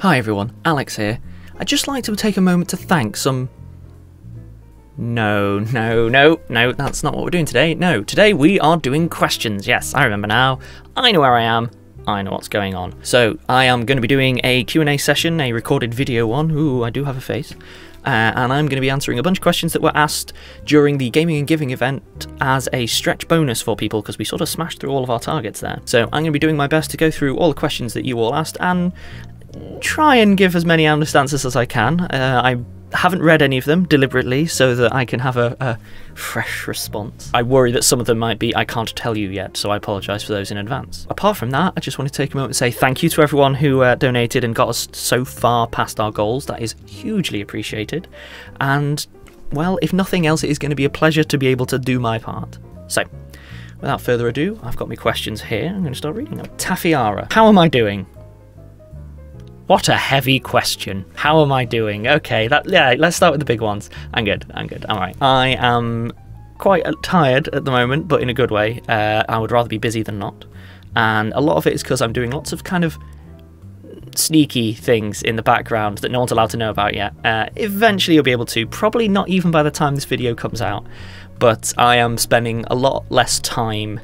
Hi everyone, Alex here. I'd just like to take a moment to thank some... No, that's not what we're doing today. No, today we are doing questions. Yes, I remember now. I know where I am. I know what's going on. So, I am going to be doing a Q&A session, a recorded video one. Ooh, I do have a face. And I'm going to be answering a bunch of questions that were asked during the Gaming and Giving event as a stretch bonus for people, because we sort of smashed through all of our targets there. So, I'm going to be doing my best to go through all the questions that you all asked and... try and give as many honest answers as I can. I haven't read any of them deliberately so that I can have a fresh response. I worry that some of them might be I can't tell you yet, so I apologise for those in advance. Apart from that, I just want to take a moment and say thank you to everyone who donated and got us so far past our goals. That is hugely appreciated. And, well, if nothing else, it is going to be a pleasure to be able to do my part. So, without further ado, I've got my questions here. I'm going to start reading them. Tafiara, how am I doing? What a heavy question. How am I doing? Okay, let's start with the big ones. I'm good, I'm all right. I am quite tired at the moment, but in a good way. I would rather be busy than not. And a lot of it is because I'm doing lots of kind of sneaky things in the background that no one's allowed to know about yet. Eventually you'll be able to, probably not even by the time this video comes out, but I am spending a lot less time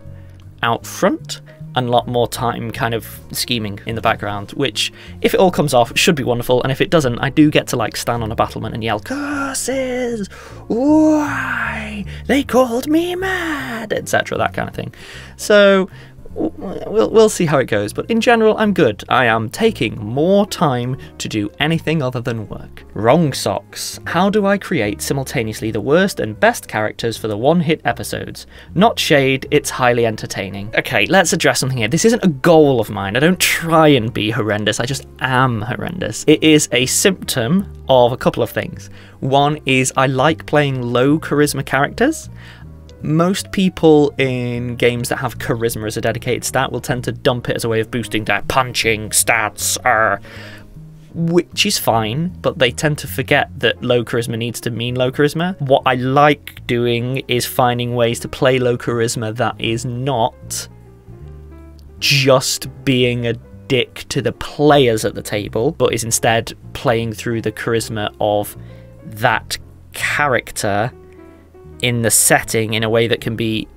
out front and a lot more time kind of scheming in the background, which, if it all comes off, should be wonderful, and if it doesn't, I do get to, like, stand on a battlement and yell, "Curses! Why? They called me mad!" etc., that kind of thing. So, we'll see how it goes, but in general, I'm good. I am taking more time to do anything other than work. Wrong socks. How do I create simultaneously the worst and best characters for the one-hit episodes? Not shade, it's highly entertaining. Okay, let's address something here. This isn't a goal of mine. I don't try and be horrendous. I just am horrendous. It is a symptom of a couple of things. One is I like playing low charisma characters. Most people in games that have charisma as a dedicated stat will tend to dump it as a way of boosting their punching stats, which is fine, but they tend to forget that low charisma needs to mean low charisma. What I like doing is finding ways to play low charisma that is not just being a dick to the players at the table, but is instead playing through the charisma of that character in the setting in a way that can be,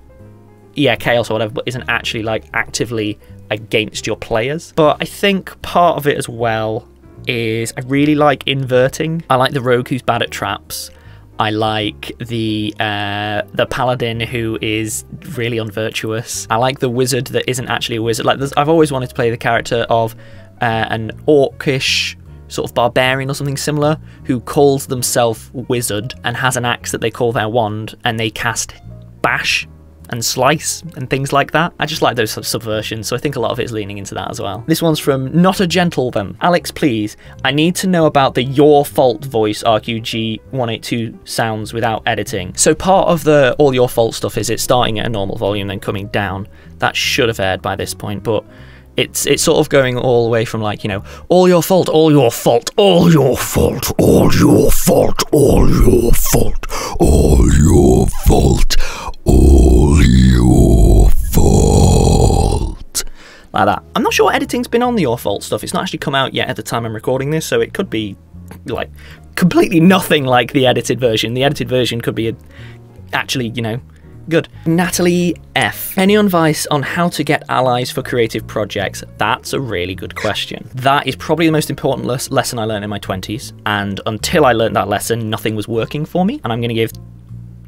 yeah, chaos or whatever, but isn't actually, like, actively against your players. But I think part of it as well is I really like inverting. I like the rogue who's bad at traps. I like the paladin who is really unvirtuous. I like the wizard that isn't actually a wizard. Like, I've always wanted to play the character of an orcish sort of barbarian or something similar who calls themselves wizard and has an axe that they call their wand, and they cast bash and slice and things like that. I just like those sort of subversions, so I think a lot of it is leaning into that as well. This one's from Not a Gentleman. Alex, please, I need to know about the Your Fault voice RQG 182 sounds without editing. So part of the all your fault stuff is it's starting at a normal volume then coming down. That should have aired by this point, but it's sort of going all the way from, like, you know, all your fault, all your fault, all your fault, all your fault, all your fault, all your fault, all your fault. Like that. I'm not sure what editing's been on the Your Fault stuff. It's not actually come out yet at the time I'm recording this, so it could be, like, completely nothing like the edited version. The edited version could be actually, you know, good. Natalie F. Any advice on how to get allies for creative projects? That's a really good question. That is probably the most important lesson I learned in my 20s. And until I learned that lesson, nothing was working for me. And I'm going to give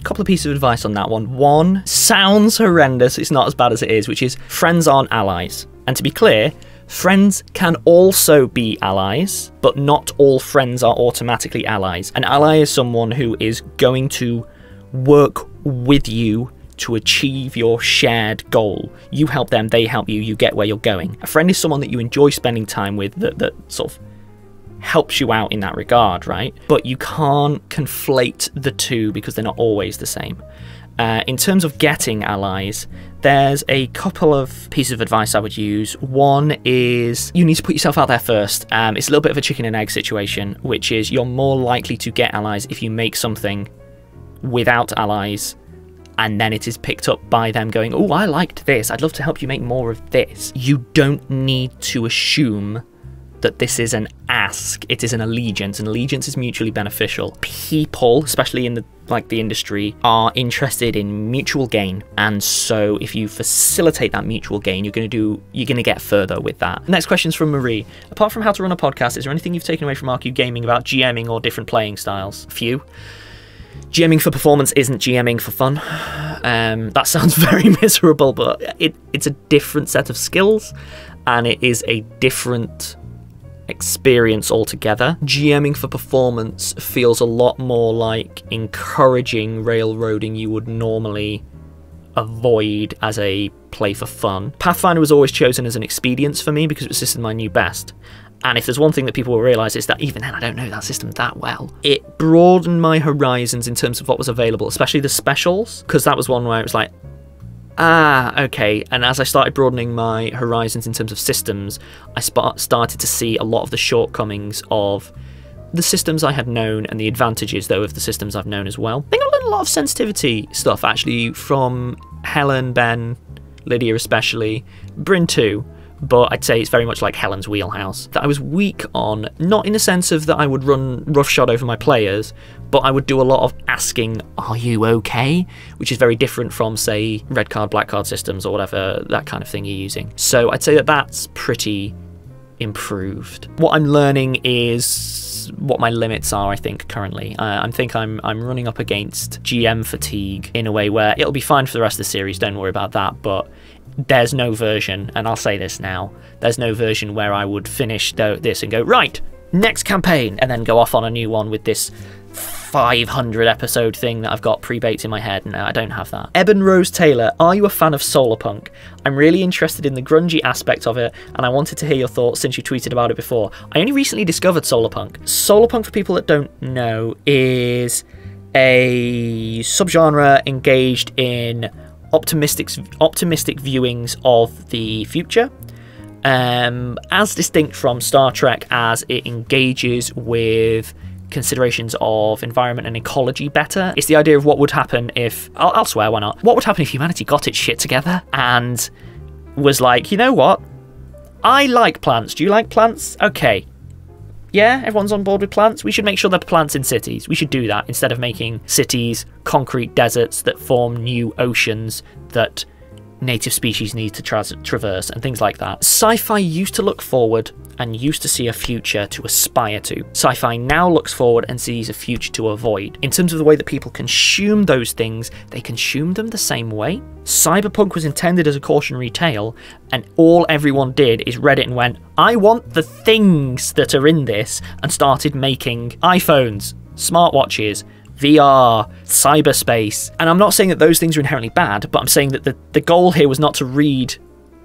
a couple of pieces of advice on that one. One sounds horrendous. It's not as bad as it is, which is friends aren't allies. And to be clear, friends can also be allies, but not all friends are automatically allies. An ally is someone who is going to work with you to achieve your shared goal. You help them, they help you, you get where you're going. A friend is someone that you enjoy spending time with that sort of helps you out in that regard, right? But you can't conflate the two because they're not always the same. In terms of getting allies, there's a couple of pieces of advice I would use. One is you need to put yourself out there first. It's a little bit of a chicken and egg situation, which is you're more likely to get allies if you make something without allies, and then it is picked up by them going, "Oh, I liked this. I'd love to help you make more of this." You don't need to assume that this is an ask, it is an allegiance, and allegiance is mutually beneficial. People, especially in the industry, are interested in mutual gain, and so if you facilitate that mutual gain, you're gonna get further with that. Next question's from Marie. Apart from how to run a podcast, is there anything you've taken away from RQ Gaming about GMing or different playing styles? A few. GMing for performance isn't GMing for fun. That sounds very miserable, but it's a different set of skills, and it is a different experience altogether. GMing for performance feels a lot more like encouraging railroading you would normally avoid as a play for fun. Pathfinder was always chosen as an expedience for me because it was just my new best. And if there's one thing that people will realise, it's that even then I don't know that system that well. It broadened my horizons in terms of what was available, especially the specials, because that was one where it was like, ah, okay. And as I started broadening my horizons in terms of systems, I started to see a lot of the shortcomings of the systems I had known and the advantages, though, of the systems I've known as well. I think I learned a lot of sensitivity stuff, actually, from Helen, Ben, Lydia especially, Bryn too. But I'd say it's very much like Helen's wheelhouse. That I was weak on, not in the sense of that I would run roughshod over my players, but I would do a lot of asking, are you okay? Which is very different from, say, red card, black card systems or whatever, that kind of thing you're using. So I'd say that that's pretty improved. What I'm learning is what my limits are, I think, currently. I think I'm running up against GM fatigue in a way where it'll be fine for the rest of the series, don't worry about that, but there's no version, and I'll say this now, there's no version where I would finish this and go, right, next campaign, and then go off on a new one with this 500 episode thing that I've got pre-baked in my head. No, I don't have that. Eben Rose Taylor, are you a fan of solar punk? I'm really interested in the grungy aspect of it, and I wanted to hear your thoughts since you tweeted about it before. I only recently discovered solar punk. Solar punk, for people that don't know, is a subgenre engaged in optimistic viewings of the future, as distinct from Star Trek, as it engages with considerations of environment and ecology better. It's the idea of what would happen if, I'll swear, why not, what would happen if humanity got its shit together and was like, you know what, I like plants, do you like plants? Okay, yeah, everyone's on board with plants. We should make sure they're plants in cities. We should do that instead of making cities concrete deserts that form new oceans that native species need to traverse and things like that. Sci-fi used to look forward and used to see a future to aspire to. Sci-fi now looks forward and sees a future to avoid. In terms of the way that people consume those things, they consume them the same way. Cyberpunk was intended as a cautionary tale, and all everyone did is read it and went, I want the things that are in this, and started making iPhones, smartwatches, VR, cyberspace. And I'm not saying that those things are inherently bad, but I'm saying that the goal here was not to read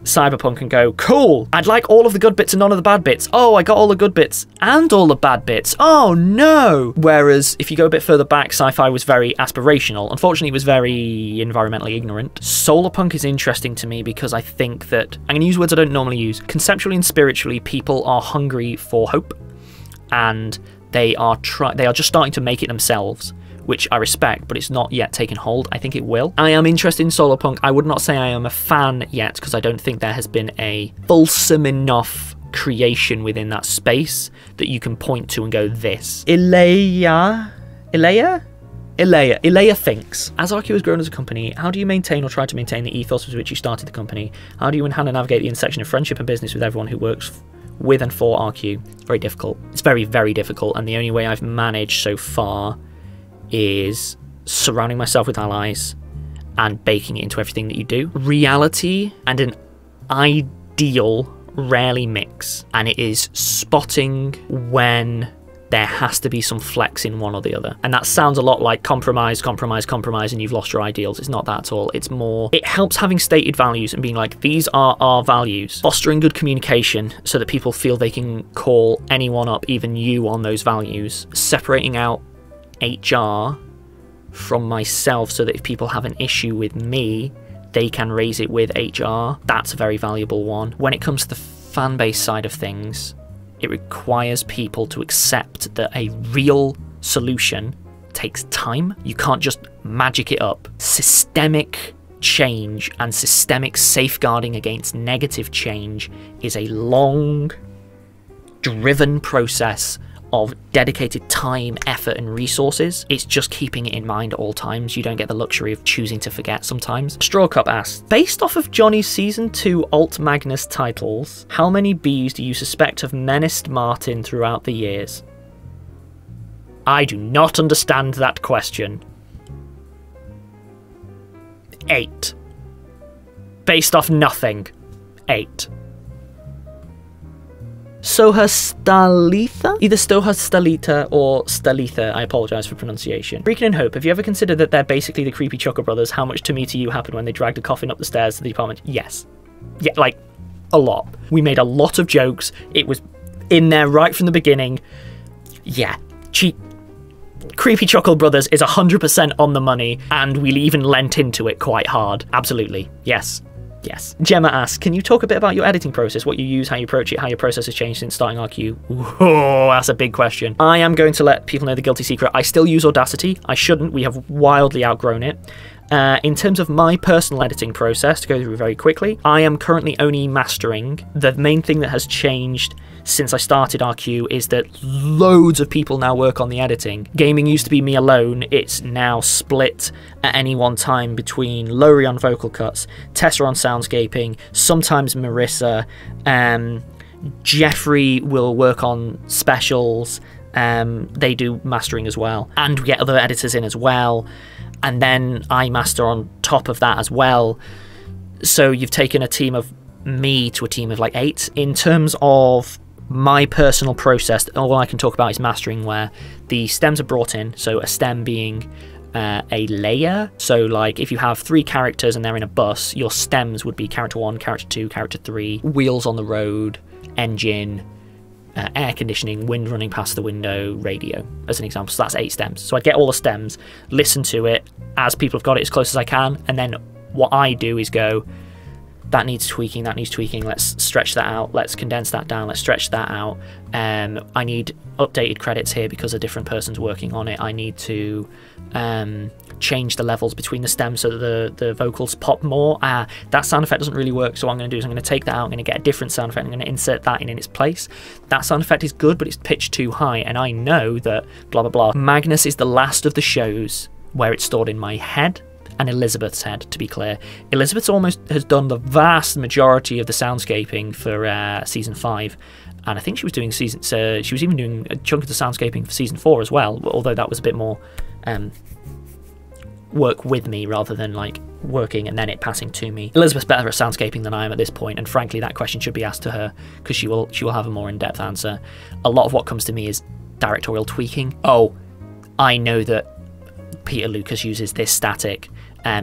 cyberpunk and go, cool, I'd like all of the good bits and none of the bad bits. Oh, I got all the good bits and all the bad bits. Oh no! Whereas if you go a bit further back, sci-fi was very aspirational. Unfortunately, it was very environmentally ignorant. Solarpunk is interesting to me because I think that, I'm gonna use words I don't normally use, conceptually and spiritually, people are hungry for hope, and they are just starting to make it themselves, which I respect, but it's not yet taken hold. I think it will. I am interested in solarpunk. I would not say I am a fan yet, because I don't think there has been a fulsome enough creation within that space that you can point to and go, this. Eleia thinks, as RQ has grown as a company, how do you maintain or try to maintain the ethos with which you started the company? How do you and Hannah navigate the intersection of friendship and business with everyone who works with and for RQ? Very difficult. It's very, very difficult. And the only way I've managed so far is surrounding myself with allies and baking it into everything that you do. Reality and an ideal rarely mix, and it is spotting when there has to be some flex in one or the other. And that sounds a lot like compromise, compromise, compromise, and you've lost your ideals. It's not that at all. It's more, it helps having stated values and being like, these are our values. Fostering good communication so that people feel they can call anyone up, even you, on those values. Separating out HR from myself so that if people have an issue with me, they can raise it with HR. That's a very valuable one. When it comes to the fan base side of things, it requires people to accept that a real solution takes time. You can't just magic it up. Systemic change and systemic safeguarding against negative change is a long driven process of dedicated time, effort, and resources. It's just keeping it in mind at all times. You don't get the luxury of choosing to forget sometimes. Strawcup asks, based off of Johnny's Season 2 Alt Magnus titles, how many bees do you suspect have menaced Martin throughout the years? I do not understand that question. 8. Based off nothing. 8. Soha Stalitha? Either Soha Stalitha or Stalitha. I apologise for pronunciation. Freakin' and Hope, have you ever considered that they're basically the creepy Choco Brothers? How much to me to you happened when they dragged a coffin up the stairs to the apartment? Yes. Yeah, like, a lot. We made a lot of jokes. It was in there right from the beginning. Yeah. Creepy Choco Brothers is 100% on the money, and we even lent into it quite hard. Absolutely. Yes. Yes. Gemma asks, can you talk a bit about your editing process? What you use, how you approach it, how your process has changed since starting RQ? Whoa, that's a big question. I am going to let people know the guilty secret. I still use Audacity. I shouldn't. We have wildly outgrown it. In terms of my personal editing process, to go through very quickly, I am currently only mastering. The main thing that has changed since I started RQ is that loads of people now work on the editing. Gaming used to be me alone. It's now split at any one time between Lori on vocal cuts, Tessa on soundscaping, sometimes Marissa, Jeffrey will work on specials, they do mastering as well, and we get other editors in as well. And then I master on top of that as well. So you've taken a team of me to a team of like 8. In terms of my personal process, all I can talk about is mastering, where the stems are brought in. So a stem being a layer. So like if you have 3 characters and they're in a bus, your stems would be character 1, character 2, character 3, wheels on the road, engine, air conditioning, wind running past the window, radio, as an example. So that's 8 stems. So I get all the stems, listen to it as people have got it as close as I can, and then what I do is go, that needs tweaking, that needs tweaking, let's stretch that out, let's condense that down, let's stretch that out. I need updated credits here because a different person's working on it. I need to change the levels between the stems so that the vocals pop more. That sound effect doesn't really work, so what I'm going to do is I'm going to take that out, I'm going to get a different sound effect, I'm going to insert that in its place. That sound effect is good, but it's pitched too high, and I know that blah blah blah. Magnus is the last of the shows where it's stored in my head, and Elizabeth's head, to be clear. Elizabeth's almost has done the vast majority of the soundscaping for Season 5. And I think she was doing she was even doing a chunk of the soundscaping for Season 4 as well, although that was a bit more work with me rather than like working and then it passing to me. Elizabeth's better at soundscaping than I am at this point, and frankly that question should be asked to her, because she will have a more in-depth answer. A lot of what comes to me is directorial tweaking. Oh, I know that Peter Lucas uses this static,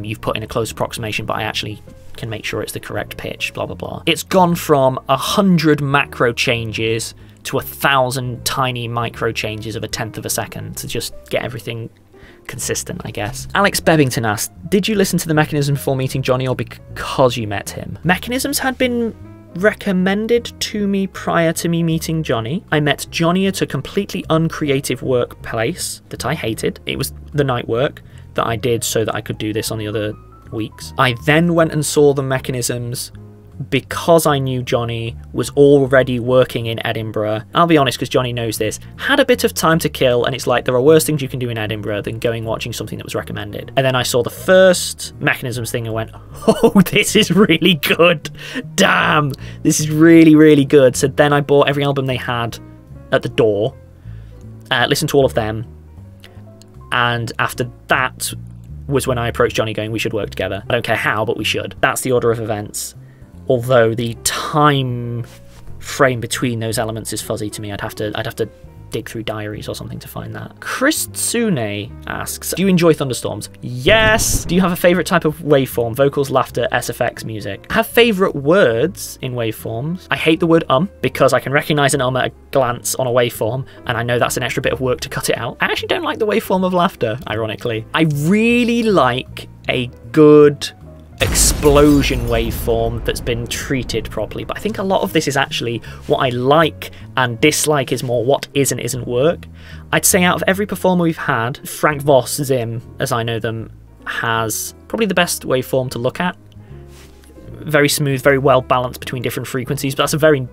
you've put in a close approximation, but I actually can make sure it's the correct pitch, blah blah blah. It's gone from 100 macro changes to 1,000 tiny micro changes of a 1/10 of a second to just get everything consistent, I guess. Alex Bebbington asked, did you listen to the mechanism before meeting Johnny or because you met him? Mechanisms had been recommended to me prior to me meeting Johnny. I met Johnny at a completely uncreative workplace that I hated. It was the night work that I did so that I could do this on the other weeks. I then went and saw the mechanisms because I knew Johnny was already working in Edinburgh. I'll be honest, because Johnny knows this, had a bit of time to kill, and it's like there are worse things you can do in Edinburgh than going watching something that was recommended. And then I saw the first mechanisms thing and went, oh, this is really good. Damn, this is really, really good. So then I bought every album they had at the door, listened to all of them, and after that was when I approached Johnny going, we should work together. I don't care how, but we should. That's the order of events. Although the time frame between those elements is fuzzy to me. I'd have to dig through diaries or something to find that. Chris Tsune asks, do you enjoy thunderstorms? Yes! Do you have a favourite type of waveform? Vocals, laughter, SFX, music. I have favourite words in waveforms. I hate the word because I can recognise an at a glance on a waveform, and I know that's an extra bit of work to cut it out. I actually don't like the waveform of laughter, ironically. I really like a good explosion waveform that's been treated properly, but I think a lot of this is actually what I like and dislike is more what is and isn't work. I'd say out of every performer we've had, Frank Voss Zim, as I know them, has probably the best waveform to look at. Very smooth, very well balanced between different frequencies, but that's a very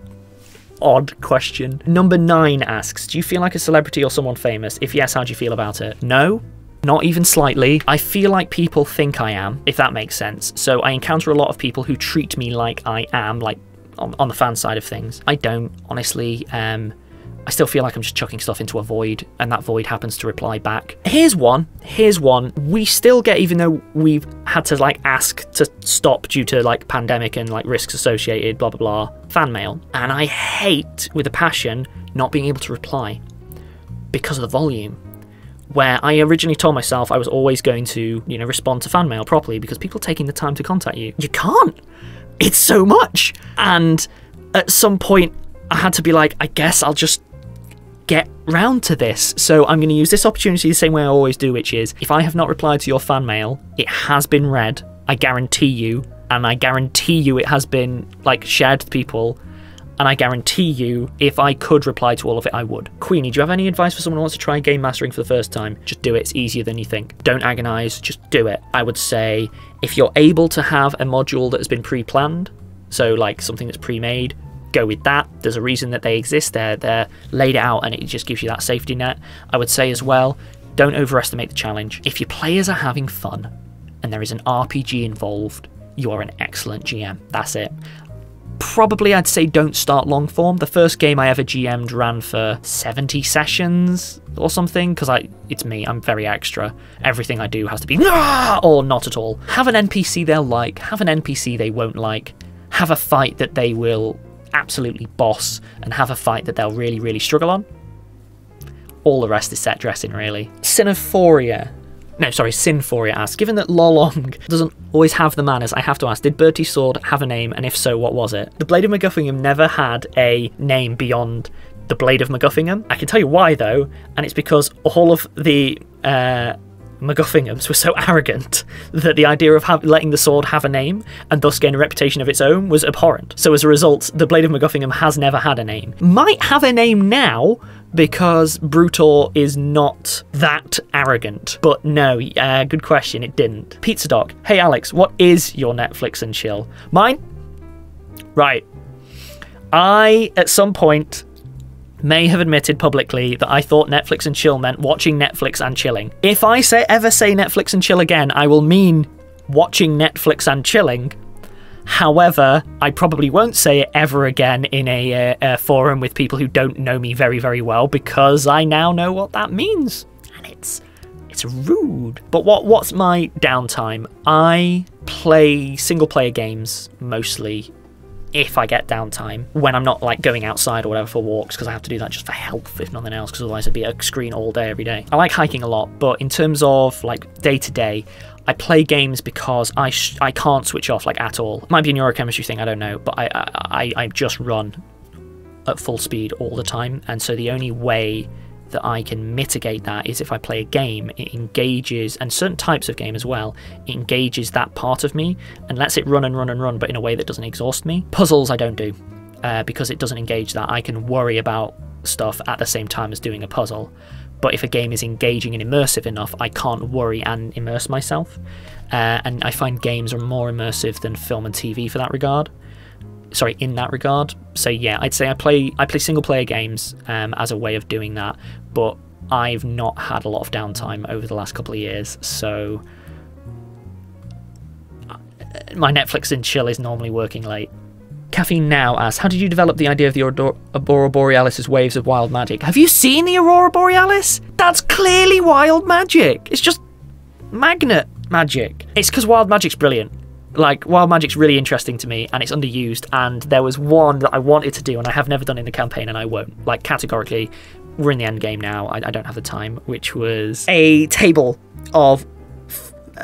odd question. Number 9 asks, do you feel like a celebrity or someone famous? If yes, how do you feel about it? No. Not even slightly. I feel like people think I am, if that makes sense. So I encounter a lot of people who treat me like I am, like on the fan side of things. I don't, honestly. I still feel like I'm just chucking stuff into a void, and that void happens to reply back. Here's one. We still get, even though we've had to like ask to stop due to like pandemic and like risks associated, blah, blah, blah, fan mail. And I hate with a passion not being able to reply because of the volume. Where I originally told myself I was always going to, you know, respond to fan mail properly because people are taking the time to contact you. You can't. It's so much. And at some point I had to be like, I guess I'll just get round to this. So I'm going to use this opportunity the same way I always do, which is if I have not replied to your fan mail, it has been read. I guarantee you. And I guarantee you it has been like shared to people. And I guarantee you, if I could reply to all of it, I would. Queenie, do you have any advice for someone who wants to try game mastering for the first time? Just do it. It's easier than you think. Don't agonize. Just do it. I would say if you're able to have a module that has been pre-planned, so like something that's pre-made, go with that. There's a reason that they exist. They're laid out and it just gives you that safety net. I would say as well, don't overestimate the challenge. If your players are having fun and there is an RPG involved, you are an excellent GM. That's it. Probably I'd say don't start long form. The first game I ever GM'd ran for 70 sessions or something, because it's me, I'm very extra. Everything I do has to be nah! Or not at all. Have an NPC they'll like, have an NPC they won't like, have a fight that they will absolutely boss, and have a fight that they'll really, really struggle on. All the rest is set dressing, really. Sinphoria asks, given that Lolong doesn't always have the manners, I have to ask, did Bertie's sword have a name, and if so, what was it? The Blade of MacGuffingham never had a name beyond the Blade of MacGuffingham. I can tell you why, though, and it's because all of the MacGuffinghams were so arrogant that the idea of letting the sword have a name and thus gain a reputation of its own was abhorrent. So as a result, the Blade of MacGuffingham has never had a name. Might have a name now, because Brutor is not that arrogant. But no, good question, it didn't. Pizza Doc, hey Alex, what is your Netflix and chill? Mine? Right. I, at some point, may have admitted publicly that I thought Netflix and chill meant watching Netflix and chilling. If I ever say Netflix and chill again, I will mean watching Netflix and chilling. However, I probably won't say it ever again in a forum with people who don't know me very, very well, because I now know what that means. And it's rude. But what's my downtime? I play single-player games, mostly, if I get downtime, when I'm not like going outside or whatever for walks, because I have to do that just for health, if nothing else, because otherwise I'd be at a screen all day, every day. I like hiking a lot, but in terms of like day-to-day, I play games because I can't switch off like at all. It might be a neurochemistry thing, I don't know, but I just run at full speed all the time, and so the only way that I can mitigate that is if I play a game. It engages, and certain types of game as well, it engages that part of me and lets it run and run and run, but in a way that doesn't exhaust me. Puzzles I don't do because it doesn't engage that. I can worry about stuff at the same time as doing a puzzle, but if a game is engaging and immersive enough, I can't worry and immerse myself, and I find games are more immersive than film and TV for that regard. Sorry, in that regard. So yeah, I'd say I play single player games as a way of doing that, but I've not had a lot of downtime over the last couple of years, so my Netflix and chill is normally working late. Caffeine Now asks, how did you develop the idea of the Aurora Borealis as waves of wild magic? Have you seen the Aurora Borealis? That's clearly wild magic. It's just magnet magic. It's because wild magic's brilliant. Like, wild magic's really interesting to me, and it's underused, and there was one that I wanted to do and I have never done in the campaign, and I won't. Like, categorically, we're in the end game now, I don't have the time, which was a table of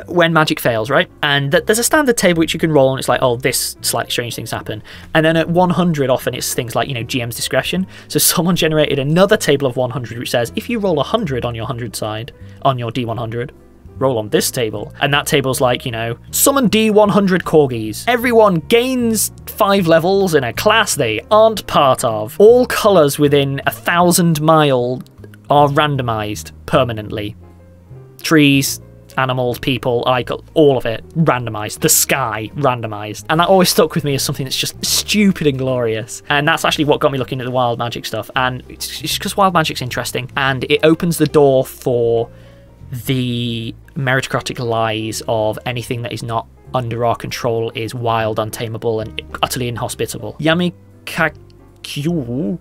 when magic fails, right? And there's a standard table which you can roll, and it's like, oh, this slightly strange things happen. And then at 100, often it's things like, you know, GM's discretion. So someone generated another table of 100 which says, if you roll 100 on your 100 side, on your D100, roll on this table, and that table's like, you know, summon D100 corgis, everyone gains 5 levels in a class they aren't part of, all colours within 1,000 miles are randomised permanently, trees, animals, people, all of it randomized, the sky randomized, and that always stuck with me as something that's just stupid and glorious. And that's actually what got me looking at the wild magic stuff, and it's just because wild magic's interesting and it opens the door for the meritocratic lies of anything that is not under our control is wild, untameable, and utterly inhospitable. Yamikakyu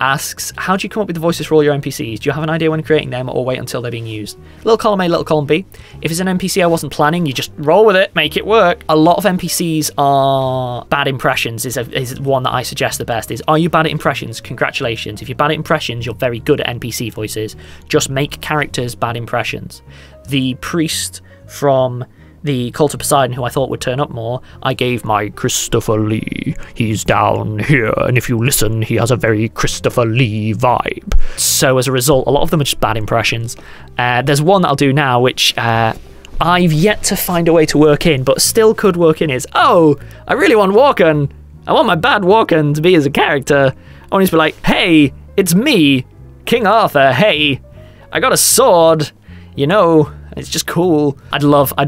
asks, how do you come up with the voices for all your NPCs? Do you have an idea when creating them, or wait until they're being used? Little column A, little column B. If it's an NPC I wasn't planning, you just roll with it, make it work. A lot of NPCs are bad impressions is one that I suggest the best is, are you bad at impressions? Congratulations. If you're bad at impressions, you're very good at NPC voices. Just make characters bad impressions. The priest from the Cult of Poseidon, who I thought would turn up more, I gave my Christopher Lee. He's down here, and if you listen, he has a very Christopher Lee vibe. So as a result, a lot of them are just bad impressions. There's one that I'll do now, which I've yet to find a way to work in, but still could work in, is, oh, I really want Walken. I want my bad Walken to be as a character. I want him to be like, hey, it's me, King Arthur, hey, I got a sword, you know. It's just cool. I'd love a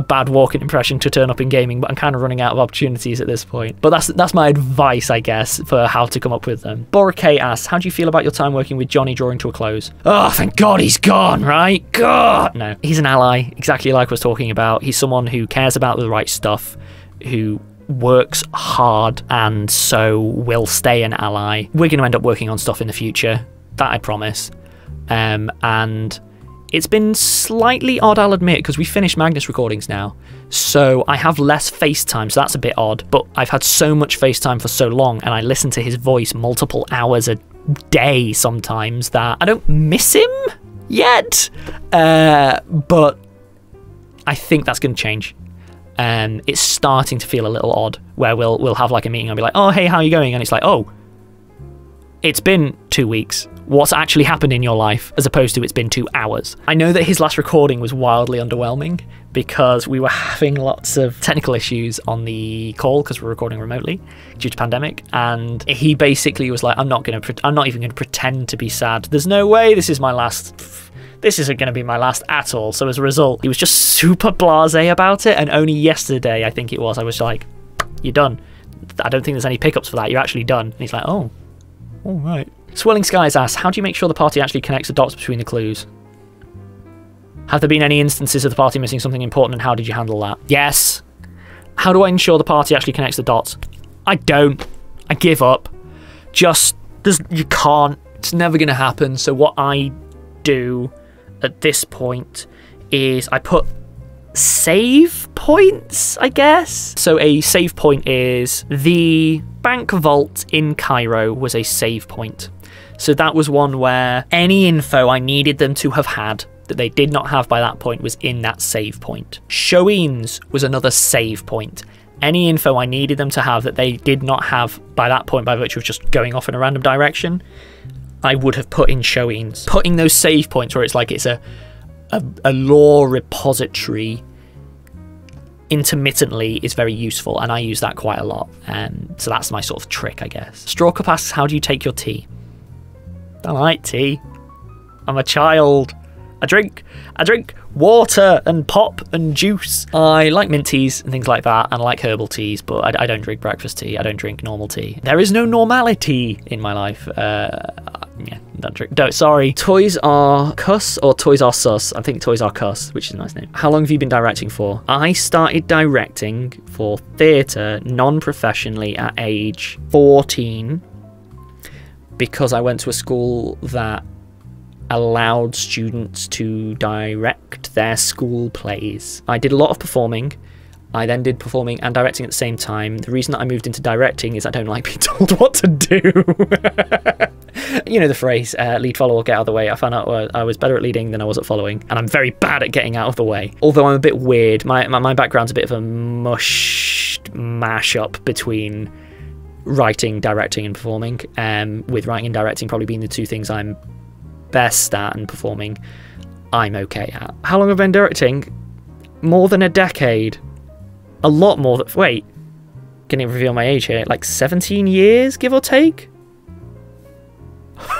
bad walking impression to turn up in gaming, but I'm kind of running out of opportunities at this point. But that's my advice, I guess, for how to come up with them. Borake asks, how do you feel about your time working with Johnny drawing to a close? Oh, thank God he's gone, right? God! No. He's an ally, exactly like I was talking about. He's someone who cares about the right stuff, who works hard, and so will stay an ally. We're going to end up working on stuff in the future. That I promise. And it's been slightly odd, I'll admit, because we finished Magnus recordings now, so I have less FaceTime, so that's a bit odd, but I've had so much FaceTime for so long, and I listen to his voice multiple hours a day sometimes, that I don't miss him yet, but I think that's going to change. It's starting to feel a little odd, where we'll have like a meeting, I'll be like, oh, hey, how are you going? And it's like, oh, it's been 2 weeks. What's actually happened in your life, as opposed to it's been 2 hours. I know that his last recording was wildly underwhelming because we were having lots of technical issues on the call because we're recording remotely due to pandemic, and he basically was like, I'm not even going to pretend to be sad. There's no way this isn't going to be my last at all. So as a result, he was just super blasé about it, and only yesterday, I think it was, I was like, you're done. I don't think there's any pickups for that. You're actually done. And he's like, oh, all right. Swirling Skies asks, how do you make sure the party actually connects the dots between the clues? Have there been any instances of the party missing something important, and how did you handle that? Yes. How do I ensure the party actually connects the dots? I don't. I give up. You can't. It's never going to happen. So what I do at this point is I put save points, I guess. So a save point is the bank vault in Cairo was a save point. So that was one where any info I needed them to have had that they did not have by that point was in that save point. Shoeins was another save point. Any info I needed them to have that they did not have by that point by virtue of just going off in a random direction, I would have put in Shoeins. Putting those save points where it's like it's a lore repository intermittently is very useful, and I use that quite a lot. So that's my sort of trick, I guess. Strawcup asks, how do you take your tea? I like tea. I'm a child. I drink water and pop and juice. I like mint teas and things like that, and I like herbal teas, but I don't drink breakfast tea. I don't drink normal tea. There is no normality in my life. Yeah, don't drink. No, sorry. Toys Are Cuss or Toys Are Sus? I think Toys Are Cuss, which is a nice name. How long have you been directing for? I started directing for theatre non-professionally at age 14 because I went to a school that allowed students to direct their school plays. I did a lot of performing. I then did performing and directing at the same time. The reason that I moved into directing is I don't like being told what to do. You know the phrase, lead, follow, or get out of the way. I found out I was better at leading than I was at following, and I'm very bad at getting out of the way. Although I'm a bit weird. My background's a bit of a mash-up between writing, directing, and performing, with writing and directing probably being the two things I'm best at, and performing I'm okay at. How long have I been directing? More than a decade. A lot more than... Wait. Can it reveal my age here? Like 17 years, give or take?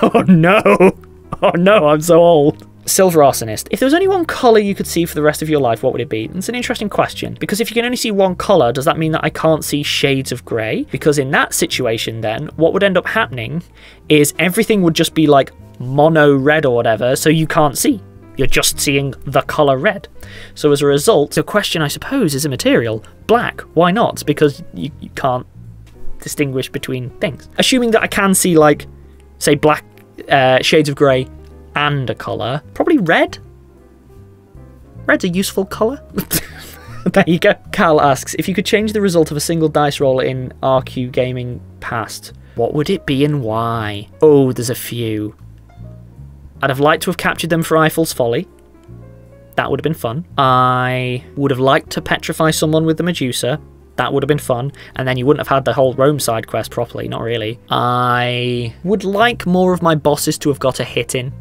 Oh, no. Oh, no, I'm so old. Silver Arsonist. If there was only one colour you could see for the rest of your life, what would it be? It's an interesting question, because if you can only see one colour, does that mean that I can't see shades of grey? Because in that situation then, what would end up happening is everything would just be like mono red or whatever, so you can't see. You're just seeing the colour red. So as a result, the question, I suppose, is immaterial. Black, why not? Because you can't distinguish between things. Assuming that I can see, like, say, black, shades of grey and a colour, probably red. Red's a useful colour. There you go. Cal asks, if you could change the result of a single dice roll in RQ Gaming past, what would it be and why? Oh, there's a few. I'd have liked to have captured them for Eiffel's Folly. That would have been fun. I would have liked to petrify someone with the Medusa. That would have been fun. And then you wouldn't have had the whole Rome side quest properly. Not really. I would like more of my bosses to have got a hit in.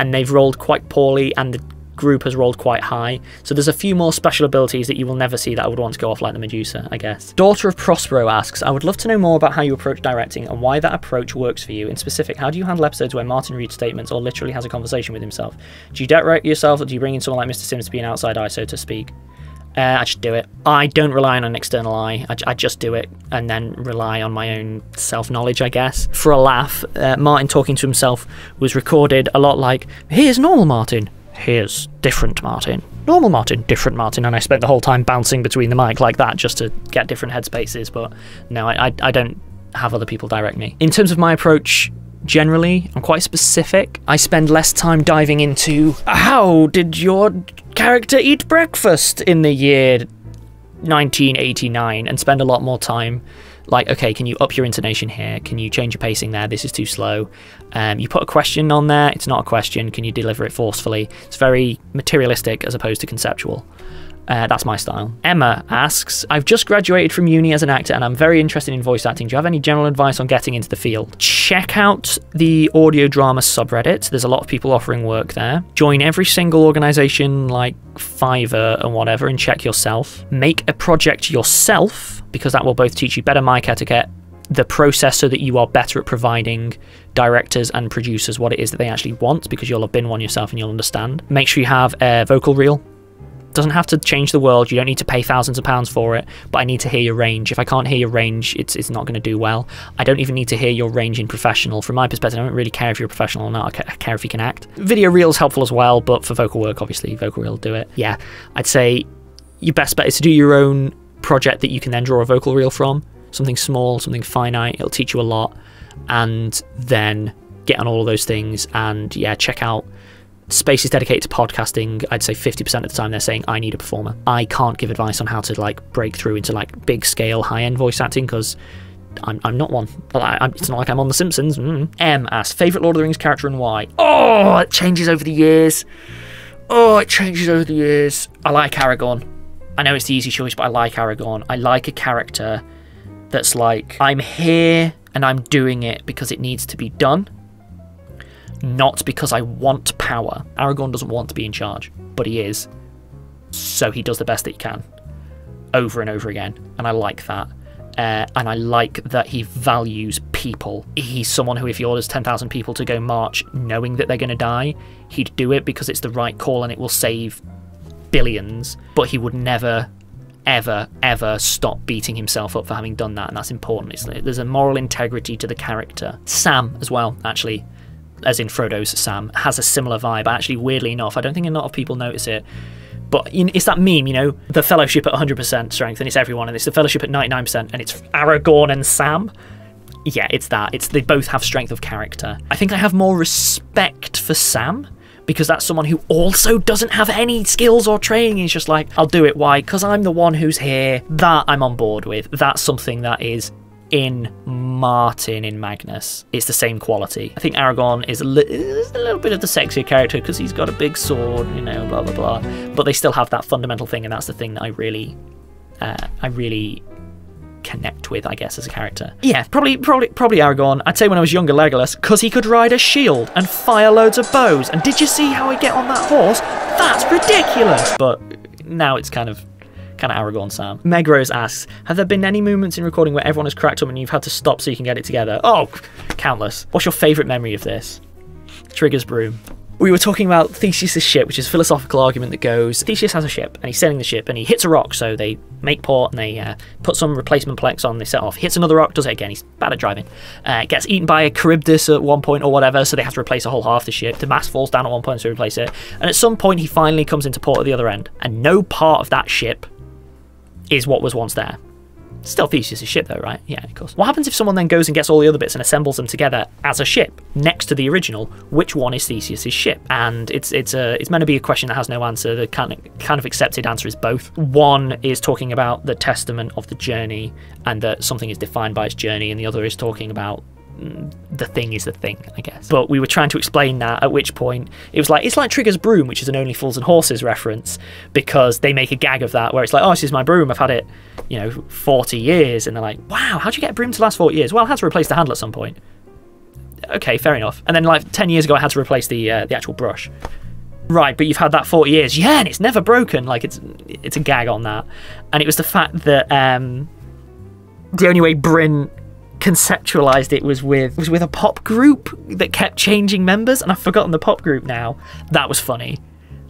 And they've rolled quite poorly and the group has rolled quite high. So there's a few more special abilities that you will never see that I would want to go off, like the Medusa, I guess. Daughter of Prospero asks, I would love to know more about how you approach directing and why that approach works for you. In specific, how do you handle episodes where Martin reads statements or literally has a conversation with himself? Do you direct yourself or do you bring in someone like Mr. Sims to be an outside eye, so to speak? I just do it. I don't rely on an external eye. I just do it and then rely on my own self-knowledge, I guess. For a laugh, Martin talking to himself was recorded a lot like, here's normal Martin. Here's different Martin. Normal Martin, different Martin. And I spent the whole time bouncing between the mic like that just to get different headspaces. But no, I don't have other people direct me. In terms of my approach, generally, I'm quite specific. I spend less time diving into, how did your character eat breakfast in the year 1989? And spend a lot more time like, okay, can you up your intonation here? Can you change your pacing there? This is too slow. You put a question on there. It's not a question. Can you deliver it forcefully? It's very materialistic as opposed to conceptual. That's my style. Emma asks, I've just graduated from uni as an actor and I'm very interested in voice acting. Do you have any general advice on getting into the field? Check out the audio drama subreddit. There's a lot of people offering work there. Join every single organisation like Fiverr and whatever and check yourself. Make a project yourself because that will both teach you better mic etiquette, the process so that you are better at providing directors and producers what it is that they actually want, because you'll have been one yourself and you'll understand. Make sure you have a vocal reel. Doesn't have to change the world. You don't need to pay thousands of pounds for it, but I need to hear your range. If I can't hear your range, it's not going to do well. I don't even need to hear your range in professional. From my perspective, I don't really care if you're a professional or not. I care if you can act. Video reel's helpful as well, but for vocal work, obviously, vocal reel will do it. Yeah, I'd say your best bet is to do your own project that you can then draw a vocal reel from. Something small, something finite. It'll teach you a lot. And then get on all of those things and, yeah, check out spaces dedicated to podcasting. I'd say 50% of the time they're saying, I need a performer. I can't give advice on how to like break through into like big scale, high end voice acting because I'm not one. It's not like I'm on The Simpsons. M asks, favourite Lord of the Rings character and why? Oh, it changes over the years. I like Aragorn. I know it's the easy choice, but I like Aragorn. I like a character that's like, I'm here and I'm doing it because it needs to be done. Not because I want power. Aragorn doesn't want to be in charge, but he is. So he does the best that he can, over and over again. And I like that. And I like that he values people. He's someone who, if he orders 10,000 people to go march knowing that they're going to die, he'd do it because it's the right call and it will save billions. But he would never, ever, ever stop beating himself up for having done that. And that's important. There's a moral integrity to the character. Sam as well, actually. As in Frodo's Sam, has a similar vibe. Actually, weirdly enough, I don't think a lot of people notice it, but it's that meme, you know, the Fellowship at 100% strength, and it's everyone, and it's the Fellowship at 99%, and it's Aragorn and Sam. Yeah, it's that. It's they both have strength of character. I think I have more respect for Sam, because that's someone who also doesn't have any skills or training. He's just like, I'll do it. Why? Because I'm the one who's here. That I'm on board with. That's something that is in Martin, in Magnus. It's the same quality. I think Aragorn is a little bit of the sexier character because he's got a big sword, you know, blah, blah, blah. But they still have that fundamental thing, and that's the thing that I really connect with, I guess, as a character. Yeah, probably Aragorn. I'd say when I was younger, Legolas, because he could ride a shield and fire loads of bows. And did you see how I get on that horse? That's ridiculous! But now it's kind of Aragorn Sam. Meg Rose asks, have there been any moments in recording where everyone has cracked up and you've had to stop so you can get it together? Oh, countless. What's your favourite memory of this? Trigger's broom. we were talking about Theseus's ship, which is a philosophical argument that goes, Theseus has a ship, and he's sailing the ship, and he hits a rock, so they make port, and they put some replacement plex on, they set off, he hits another rock, does it again, he's bad at driving, gets eaten by a Charybdis at one point or whatever, so they have to replace a whole half the ship, the mast falls down at one point, so they replace it, and at some point he finally comes into port at the other end, and no part of that ship is what was once there. Still Theseus' ship though, right? Yeah, of course. What happens if someone then goes and gets all the other bits and assembles them together as a ship next to the original? Which one is Theseus' ship? And it's meant to be a question that has no answer. The kind of accepted answer is both. One is talking about the testament of the journey and that something is defined by its journey, and the other is talking about the thing is the thing, I guess. But we were trying to explain that, at which point it was like, it's like Trigger's broom, which is an Only Fools and Horses reference, because they make a gag of that where it's like, oh, this is my broom, I've had it, you know, 40 years. And they're like, wow, how'd you get a broom to last 40 years? Well, I had to replace the handle at some point. Okay, fair enough. And then like 10 years ago, I had to replace the actual brush. Right, but you've had that 40 years. Yeah, and it's never broken. Like, it's a gag on that. And it was the fact that the only way Bryn conceptualized it was with a pop group that kept changing members, and I've forgotten the pop group now. That was funny.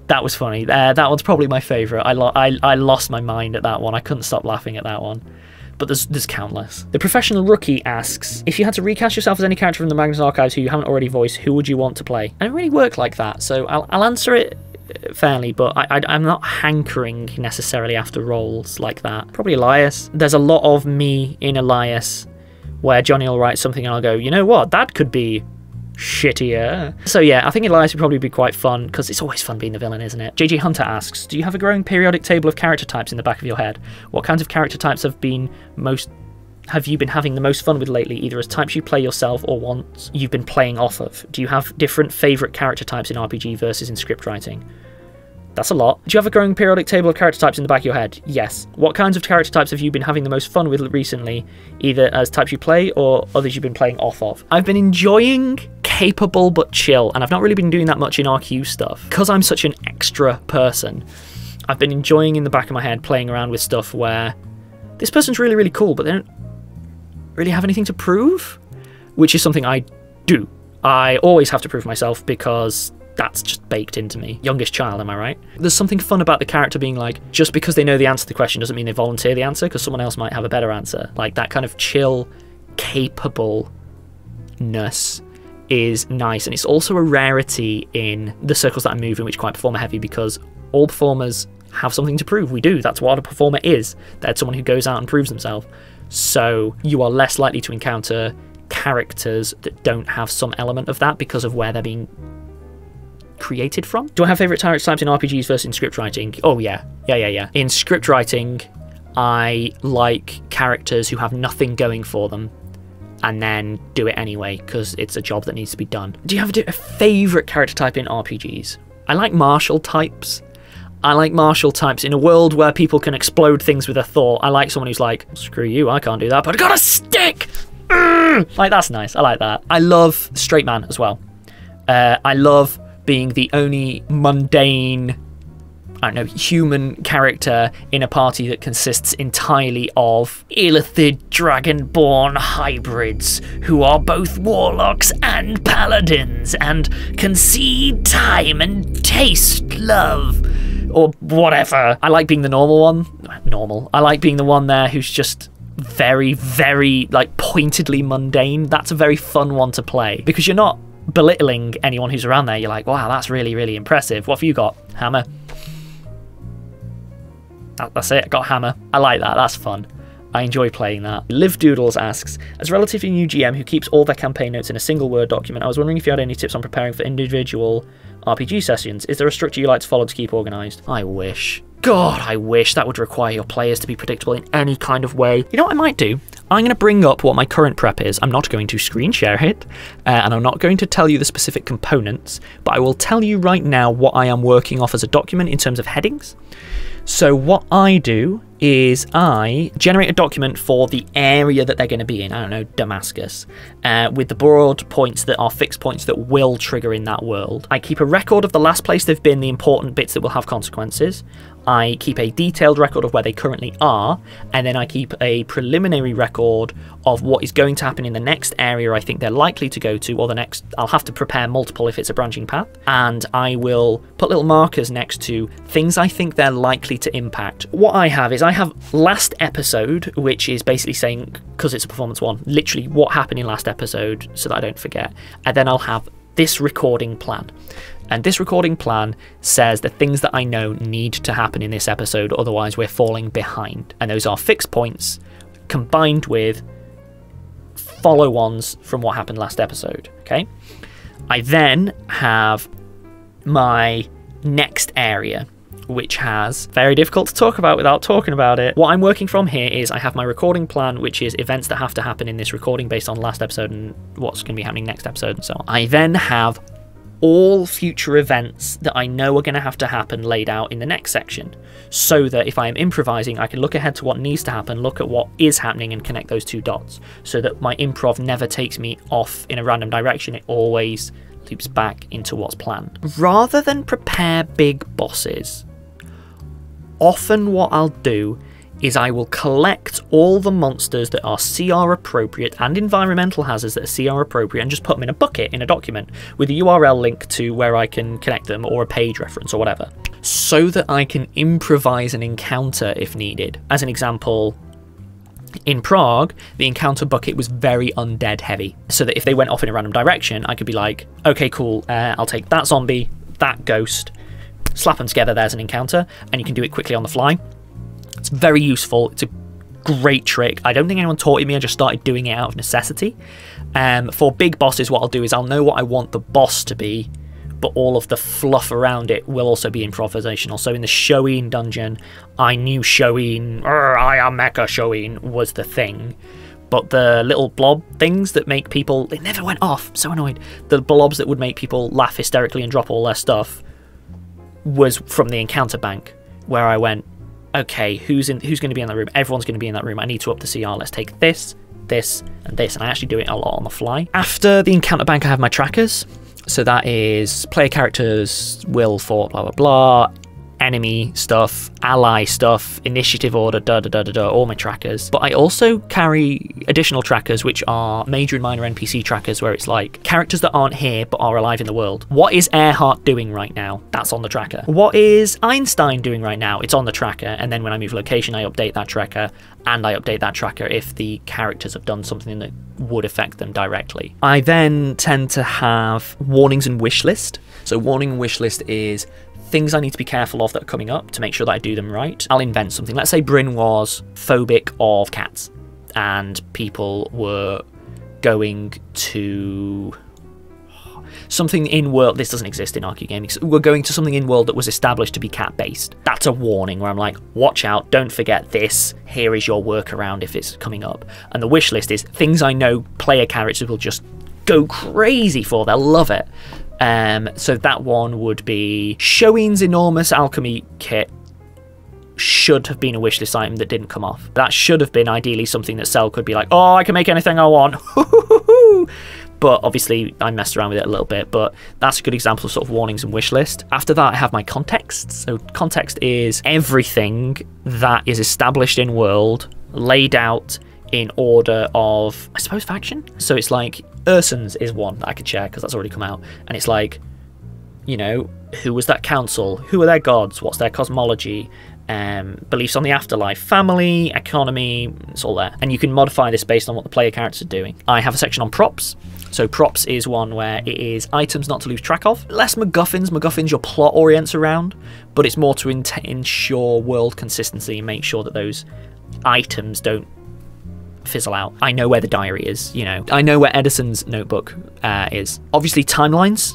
That was funny. That one's probably my favorite. I lost my mind at that one. I couldn't stop laughing at that one. But there's countless. The Professional Rookie asks, if you had to recast yourself as any character from the Magnus Archives who you haven't already voiced, who would you want to play? And it really worked like that, so I'll answer it fairly, but I'm not hankering necessarily after roles like that. Probably Elias. There's a lot of me in Elias, where Johnny will write something and I'll go, you know what, that could be shittier. So yeah, I think Elias would probably be quite fun, because it's always fun being the villain, isn't it? JJ Hunter asks, do you have a growing periodic table of character types in the back of your head? What kinds of character types have you been having the most fun with lately, either as types you play yourself or ones you've been playing off of? Do you have different favourite character types in RPG versus in script writing? That's a lot. Do you have a growing periodic table of character types in the back of your head? Yes. What kinds of character types have you been having the most fun with recently, either as types you play or others you've been playing off of? I've been enjoying Capable But Chill, and I've not really been doing that much in RQ stuff. Because I'm such an extra person, I've been enjoying in the back of my head playing around with stuff where this person's really, really cool, but they don't really have anything to prove, which is something I do. I always have to prove myself because that's just baked into me. Youngest child, am I right? There's something fun about the character being like, just because they know the answer to the question doesn't mean they volunteer the answer, because someone else might have a better answer. Like, that kind of chill, capableness is nice. And it's also a rarity in the circles that I move in, which quite performer heavy, because all performers have something to prove. We do. That's what a performer is. They're someone who goes out and proves themselves. So you are less likely to encounter characters that don't have some element of that because of where they're being created from. Do I have favourite character types in RPGs versus in script writing? Oh yeah, yeah. In script writing, I like characters who have nothing going for them and then do it anyway because it's a job that needs to be done. Do you have a favourite character type in RPGs? I like martial types. I like martial types in a world where people can explode things with a thought. I like someone who's like, screw you, I can't do that, but I got a stick! Like, that's nice, I like that. I love straight man as well. I love being the only mundane, I don't know, human character in a party that consists entirely of illithid dragonborn hybrids who are both warlocks and paladins and concede time and taste love or whatever. I like being the normal one. I like being the one there who's just very, very, like, pointedly mundane. That's a very fun one to play because you're not belittling anyone who's around there. You're like, wow, that's really, really impressive. What have you got? Hammer. That's it, I got hammer. I like that, that's fun. I enjoy playing that. Liv Doodles asks, as a relatively new GM who keeps all their campaign notes in a single Word document, I was wondering if you had any tips on preparing for individual RPG sessions. Is there a structure you like to follow to keep organised? I wish. God, I wish. That would require your players to be predictable in any kind of way. You know what I might do? I'm going to bring up what my current prep is. I'm not going to screen share it, and I'm not going to tell you the specific components, but I will tell you right now what I am working off as a document in terms of headings. So what I do is I generate a document for the area that they're going to be in, I don't know, Damascus, with the broad points that are fixed points that will trigger in that world. I keep a record of the last place they've been, the important bits that will have consequences. I keep a detailed record of where they currently are, and then I keep a preliminary record of what is going to happen in the next area I think they're likely to go to, or the next. I'll have to prepare multiple if it's a branching path, and I will put little markers next to things I think they're likely to impact. What I have is I have last episode, which is basically saying, because it's a performance one, literally what happened in last episode so that I don't forget, and then I'll have this recording plan. And this recording plan says the things that I know need to happen in this episode, otherwise we're falling behind. And those are fixed points combined with follow-ons from what happened last episode, okay? I then have my next area, which has very difficult to talk about without talking about it. What I'm working from here is I have my recording plan, which is events that have to happen in this recording based on last episode and what's going to be happening next episode and so on. I then have all future events that I know are going to have to happen laid out in the next section, so that if I am improvising, I can look ahead to what needs to happen, look at what is happening and connect those two dots, so that my improv never takes me off in a random direction. It always loops back into what's planned. Rather than prepare big bosses, often what I'll do is I will collect all the monsters that are CR appropriate and environmental hazards that are CR appropriate and just put them in a bucket in a document with a URL link to where I can connect them or a page reference or whatever, so that I can improvise an encounter if needed. As an example, in Prague, the encounter bucket was very undead heavy, so that if they went off in a random direction, I could be like, okay, cool, I'll take that zombie, that ghost, slap them together, there's an encounter, and you can do it quickly on the fly. It's very useful. It's a great trick. I don't think anyone taught it me. I just started doing it out of necessity. For big bosses, what I'll do is I'll know what I want the boss to be, but all of the fluff around it will also be improvisational. So in the Shoin dungeon, I knew Shoin, I am Mecha Shoin, was the thing. But the little blob things that make people... They never went off. So annoyed. The blobs that would make people laugh hysterically and drop all their stuff was from the encounter bank, where I went, okay, who's going to be in that room? Everyone's going to be in that room. I need to up the CR. Let's take this, this, and this. And I actually do it a lot on the fly. After the encounter bank, I have my trackers. So that is player characters, will, fort, blah, blah, blah, enemy stuff, ally stuff, initiative order, da, da, da, da, da, all my trackers. But I also carry additional trackers, which are major and minor NPC trackers, where it's like characters that aren't here but are alive in the world. What is Earhart doing right now? That's on the tracker. What is Einstein doing right now? It's on the tracker. And then when I move location, I update that tracker, and I update that tracker if the characters have done something that would affect them directly. I then tend to have warnings and wish list. So warning and wish list is things I need to be careful of that are coming up to make sure that I do them right. I'll invent something. Let's say Bryn was phobic of cats and people were going to something in world. This doesn't exist in RQ Gaming. So we're going to something in world that was established to be cat based. That's a warning where I'm like, watch out, don't forget this. Here is your workaround if it's coming up. And the wish list is things I know player characters will just go crazy for. They'll love it. So that one would be Shoin's enormous alchemy kit. Should have been a wishlist item that didn't come off. That should have been ideally something that Cell could be like, oh, I can make anything I want. But obviously I messed around with it a little bit, but that's a good example of sort of warnings and wish list. After that, I have my context. So context is everything that is established in world, laid out in order of, I suppose, faction. So it's like Urson's is one that I could share because that's already come out, and it's like, you know, who was that council? Who are their gods? What's their cosmology? Beliefs on the afterlife, family, economy, it's all there. And you can modify this based on what the player characters are doing. I have a section on props. So props is one where it is items not to lose track of. Less MacGuffins. MacGuffins your plot orients around, but it's more to ensure world consistency and make sure that those items don't fizzle out. I know where the diary is, you know. I know where Edison's notebook is. Obviously timelines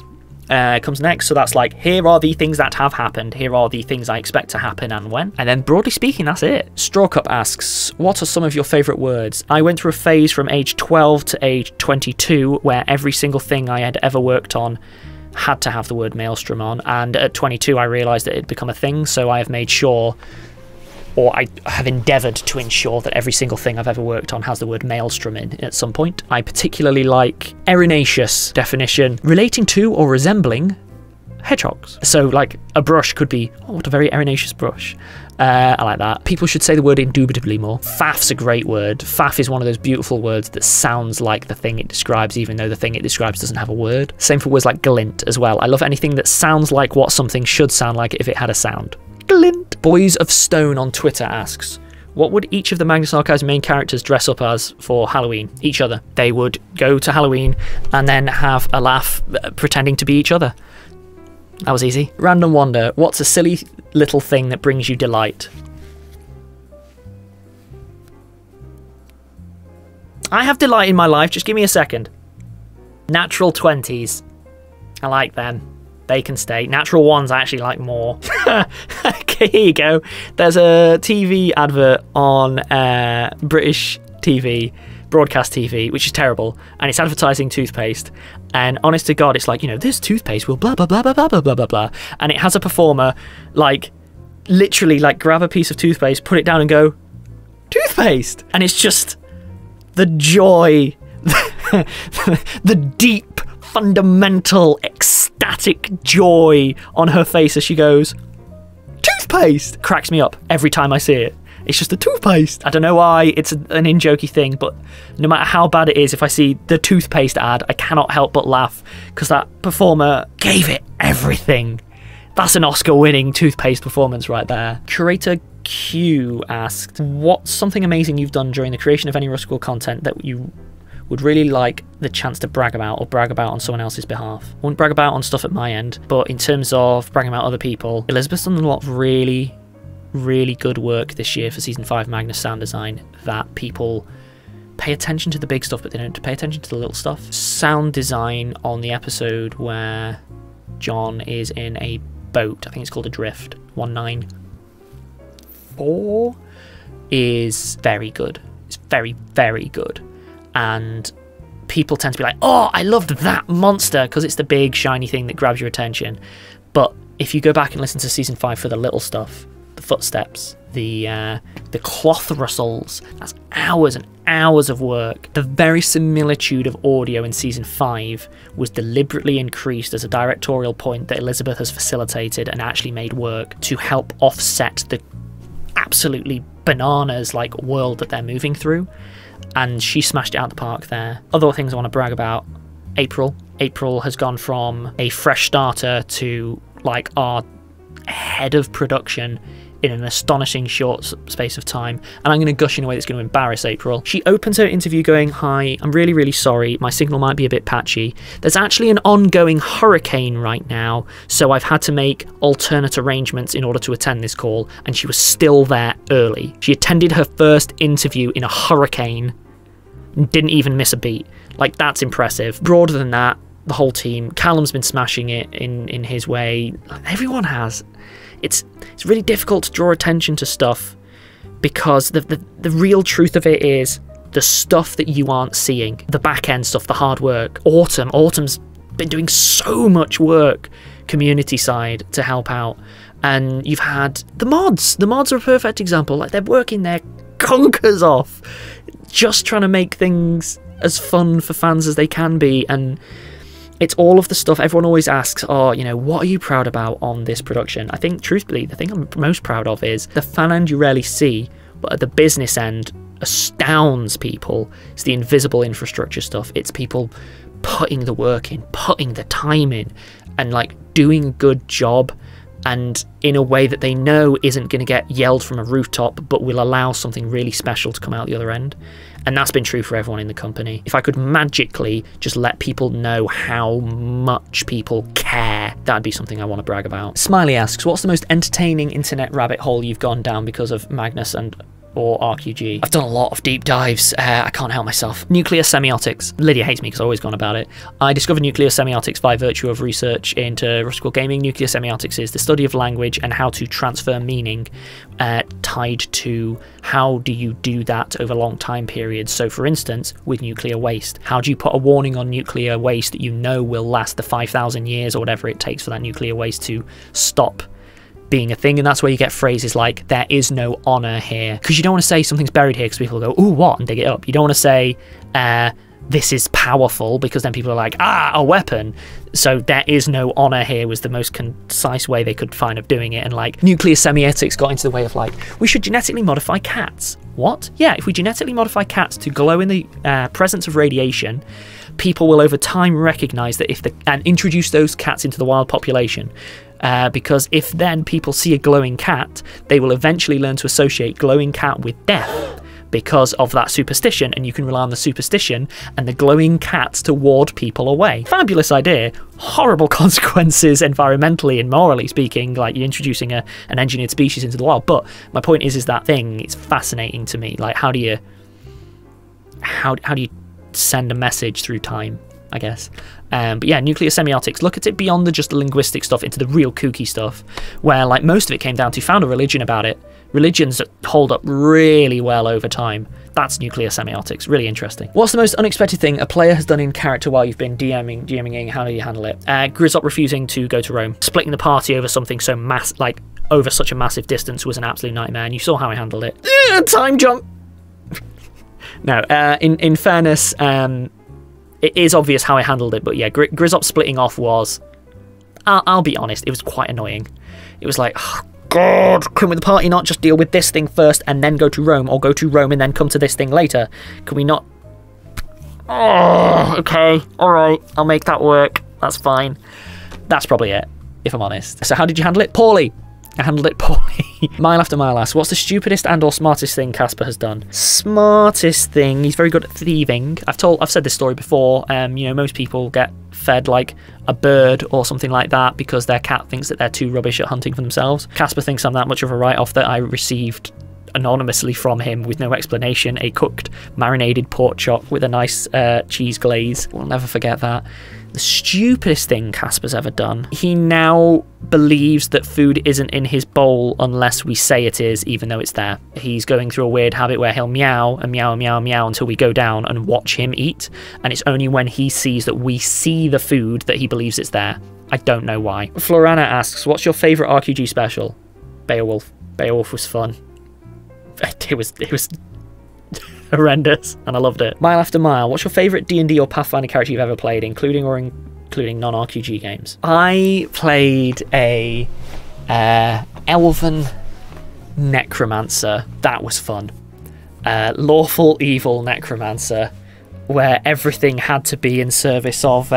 comes next, so that's like, here are the things that have happened, here are the things I expect to happen and when. And then broadly speaking, that's it. Strawcup asks, what are some of your favourite words? I went through a phase from age 12 to age 22 where every single thing I had ever worked on had to have the word maelstrom on, and at 22 I realised that it had become a thing, so I have made sure, or I have endeavoured to ensure, that every single thing I've ever worked on has the word maelstrom in at some point. I particularly like erinaceous definition, relating to or resembling hedgehogs. So like a brush could be, oh, what a very arenaceous brush. I like that. People should say the word indubitably more. Faff's a great word. Faff is one of those beautiful words that sounds like the thing it describes, even though the thing it describes doesn't have a word. Same for words like glint as well. I love anything that sounds like what something should sound like if it had a sound. Glint. Boys of Stone on Twitter asks, what would each of the Magnus Archive's main characters dress up as for Halloween? Each other. They would go to Halloween and then have a laugh pretending to be each other. That was easy. Random Wonder, what's a silly little thing that brings you delight? I have delight in my life, just give me a second. Natural 20s. I like them. They can stay. Natural ones I actually like more. Okay, here you go. There's a TV advert on British TV, broadcast TV, which is terrible, and it's advertising toothpaste, and honest to God, it's like, you know, this toothpaste will blah blah blah blah blah blah blah blah, and it has a performer like literally like grab a piece of toothpaste, put it down and go, toothpaste, and it's just the joy, the deep fundamental ecstatic joy on her face as she goes, toothpaste, cracks me up every time I see it. It's just the toothpaste. I don't know why it's an in-jokey thing, but no matter how bad it is, if I see the toothpaste ad, I cannot help but laugh because that performer gave it everything. That's an Oscar-winning toothpaste performance right there. Curator Q asked, what's something amazing you've done during the creation of any Rustical content that you would really like the chance to brag about or brag about on someone else's behalf? I wouldn't brag about on stuff at my end, but in terms of bragging about other people, Elizabeth's done a lot of really good work this year for season 5 Magnus sound design, that people pay attention to the big stuff but they don't pay attention to the little stuff. Sound design on the episode where John is in a boat, I think it's called a drift, 194, is very good. It's very good, and people tend to be like, oh, I loved that monster, because it's the big shiny thing that grabs your attention. But if you go back and listen to season 5 for the little stuff, the footsteps, the cloth rustles, that's hours and hours of work. The verisimilitude of audio in season 5 was deliberately increased as a directorial point that Elizabeth has facilitated and actually made work to help offset the absolutely bananas like world that they're moving through, and she smashed it out the park there. Other things I want to brag about, April. April has gone from a fresh starter to like our head of production in an astonishing short space of time, and I'm going to gush in a way that's going to embarrass April. She opens her interview going, hi, I'm really sorry, my signal might be a bit patchy. There's actually an ongoing hurricane right now, so I've had to make alternate arrangements in order to attend this call, and she was still there early. She attended her first interview in a hurricane and didn't even miss a beat. Like, that's impressive. Broader than that, the whole team, Callum's been smashing it in his way, everyone has. It's really difficult to draw attention to stuff because the real truth of it is the stuff that you aren't seeing. The back-end stuff, the hard work. Autumn's been doing so much work community side to help out. And you've had the mods. The mods are a perfect example. Like, they're working their conkers off just trying to make things as fun for fans as they can be. And it's all of the stuff everyone always asks, oh, you know, what are you proud about on this production? I think, truthfully, the thing I'm most proud of is the fan end you rarely see, but at the business end astounds people. It's the invisible infrastructure stuff. It's people putting the work in, putting the time in, and, like, doing a good job, and in a way that they know isn't going to get yelled from a rooftop, but will allow something really special to come out the other end. And that's been true for everyone in the company. If I could magically just let people know how much people care, that'd be something I want to brag about. Smiley asks, what's the most entertaining internet rabbit hole you've gone down because of Magnus and or RQG? I've done a lot of deep dives. I can't help myself. Nuclear semiotics. Lydia hates me because I've always gone about it. I discovered nuclear semiotics by virtue of research into Rustical gaming. Nuclear semiotics is the study of language and how to transfer meaning tied to how do you do that over long time periods. So, for instance, with nuclear waste, how do you put a warning on nuclear waste that you know will last the 5,000 years or whatever it takes for that nuclear waste to stop being a thing? And that's where you get phrases like, there is no honor here, because you don't want to say something's buried here because people go, ooh, what, and dig it up. You don't want to say this is powerful, because then people are like, ah, a weapon. So there is no honor here was the most concise way they could find of doing it. And like nuclear semiotics got into the way of like, we should genetically modify cats. What? Yeah, if we genetically modify cats to glow in the presence of radiation, people will over time recognize that if the, and introduce those cats into the wild population. Because if then people see a glowing cat, they will eventually learn to associate glowing cat with death. Because of that superstition, and you can rely on the superstition and the glowing cats to ward people away. Fabulous idea, horrible consequences environmentally and morally speaking, like you're introducing an engineered species into the wild. But my point is that thing, it's fascinating to me. Like, how do you send a message through time, I guess? But yeah, nuclear semiotics, look at it beyond the just the linguistic stuff into the real kooky stuff, where like most of it came down to found a religion about it. Religions hold up really well over time. That's nuclear semiotics. Really interesting. What's the most unexpected thing a player has done in character while you've been DMing? How do you handle it? Grizzop refusing to go to Rome. Splitting the party over something so over such a massive distance was an absolute nightmare, and you saw how I handled it. Time jump! No, in fairness, it is obvious how I handled it, but yeah, Grizzop splitting off was... I'll be honest, it was quite annoying. It was like... God, can we the party not just deal with this thing first and then go to Rome, or go to Rome and then come to this thing later? Can we not? Oh, okay, all right, I'll make that work. That's fine. That's probably it, if I'm honest. So how did you handle it? Poorly. I handled it poorly. Mile After Mile asks, what's the stupidest and/or smartest thing Casper has done? Smartest thing? He's very good at thieving. I've said this story before. You know, most people get fed like a bird or something like that because their cat thinks that they're too rubbish at hunting for themselves. Casper thinks I'm that much of a write-off that I received anonymously from him with no explanation a cooked marinated pork chop with a nice cheese glaze. We'll never forget that. The stupidest thing Casper's ever done. He now believes that food isn't in his bowl unless we say it is, even though it's there. He's going through a weird habit where he'll meow and meow and meow and meow until we go down and watch him eat, and it's only when he sees that we see the food that he believes it's there. I don't know why. Florana asks, what's your favourite RQG special? Beowulf. Beowulf was fun. It was horrendous, and I loved it. Mile After Mile, what's your favourite D&D or Pathfinder character you've ever played, including non-RQG games? I played a elven necromancer. That was fun. Lawful evil necromancer, where everything had to be in service of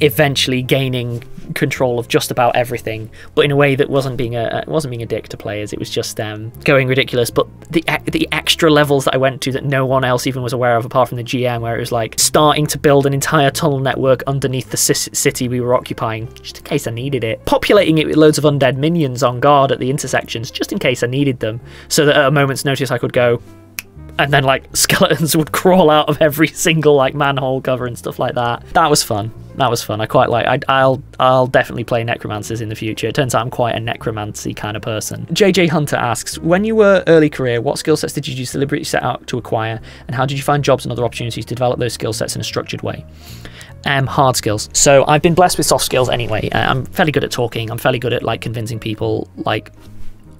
eventually gaining control of just about everything, but in a way that wasn't being a dick to players. It was just going ridiculous. But the extra levels that I went to that no one else even was aware of apart from the GM, where it was like starting to build an entire tunnel network underneath the city we were occupying, just in case I needed it, populating it with loads of undead minions on guard at the intersections just in case I needed them, so that at a moment's notice I could go, and then like skeletons would crawl out of every single like manhole cover and stuff like that. That was fun. That was fun. I quite like. I'll definitely play necromancers in the future. It turns out I'm quite a necromancy kind of person. JJ Hunter asks, when you were early career, what skill sets did you deliberately set out to acquire, and how did you find jobs and other opportunities to develop those skill sets in a structured way? Hard skills. So I've been blessed with soft skills anyway. I'm fairly good at talking. I'm fairly good at like convincing people like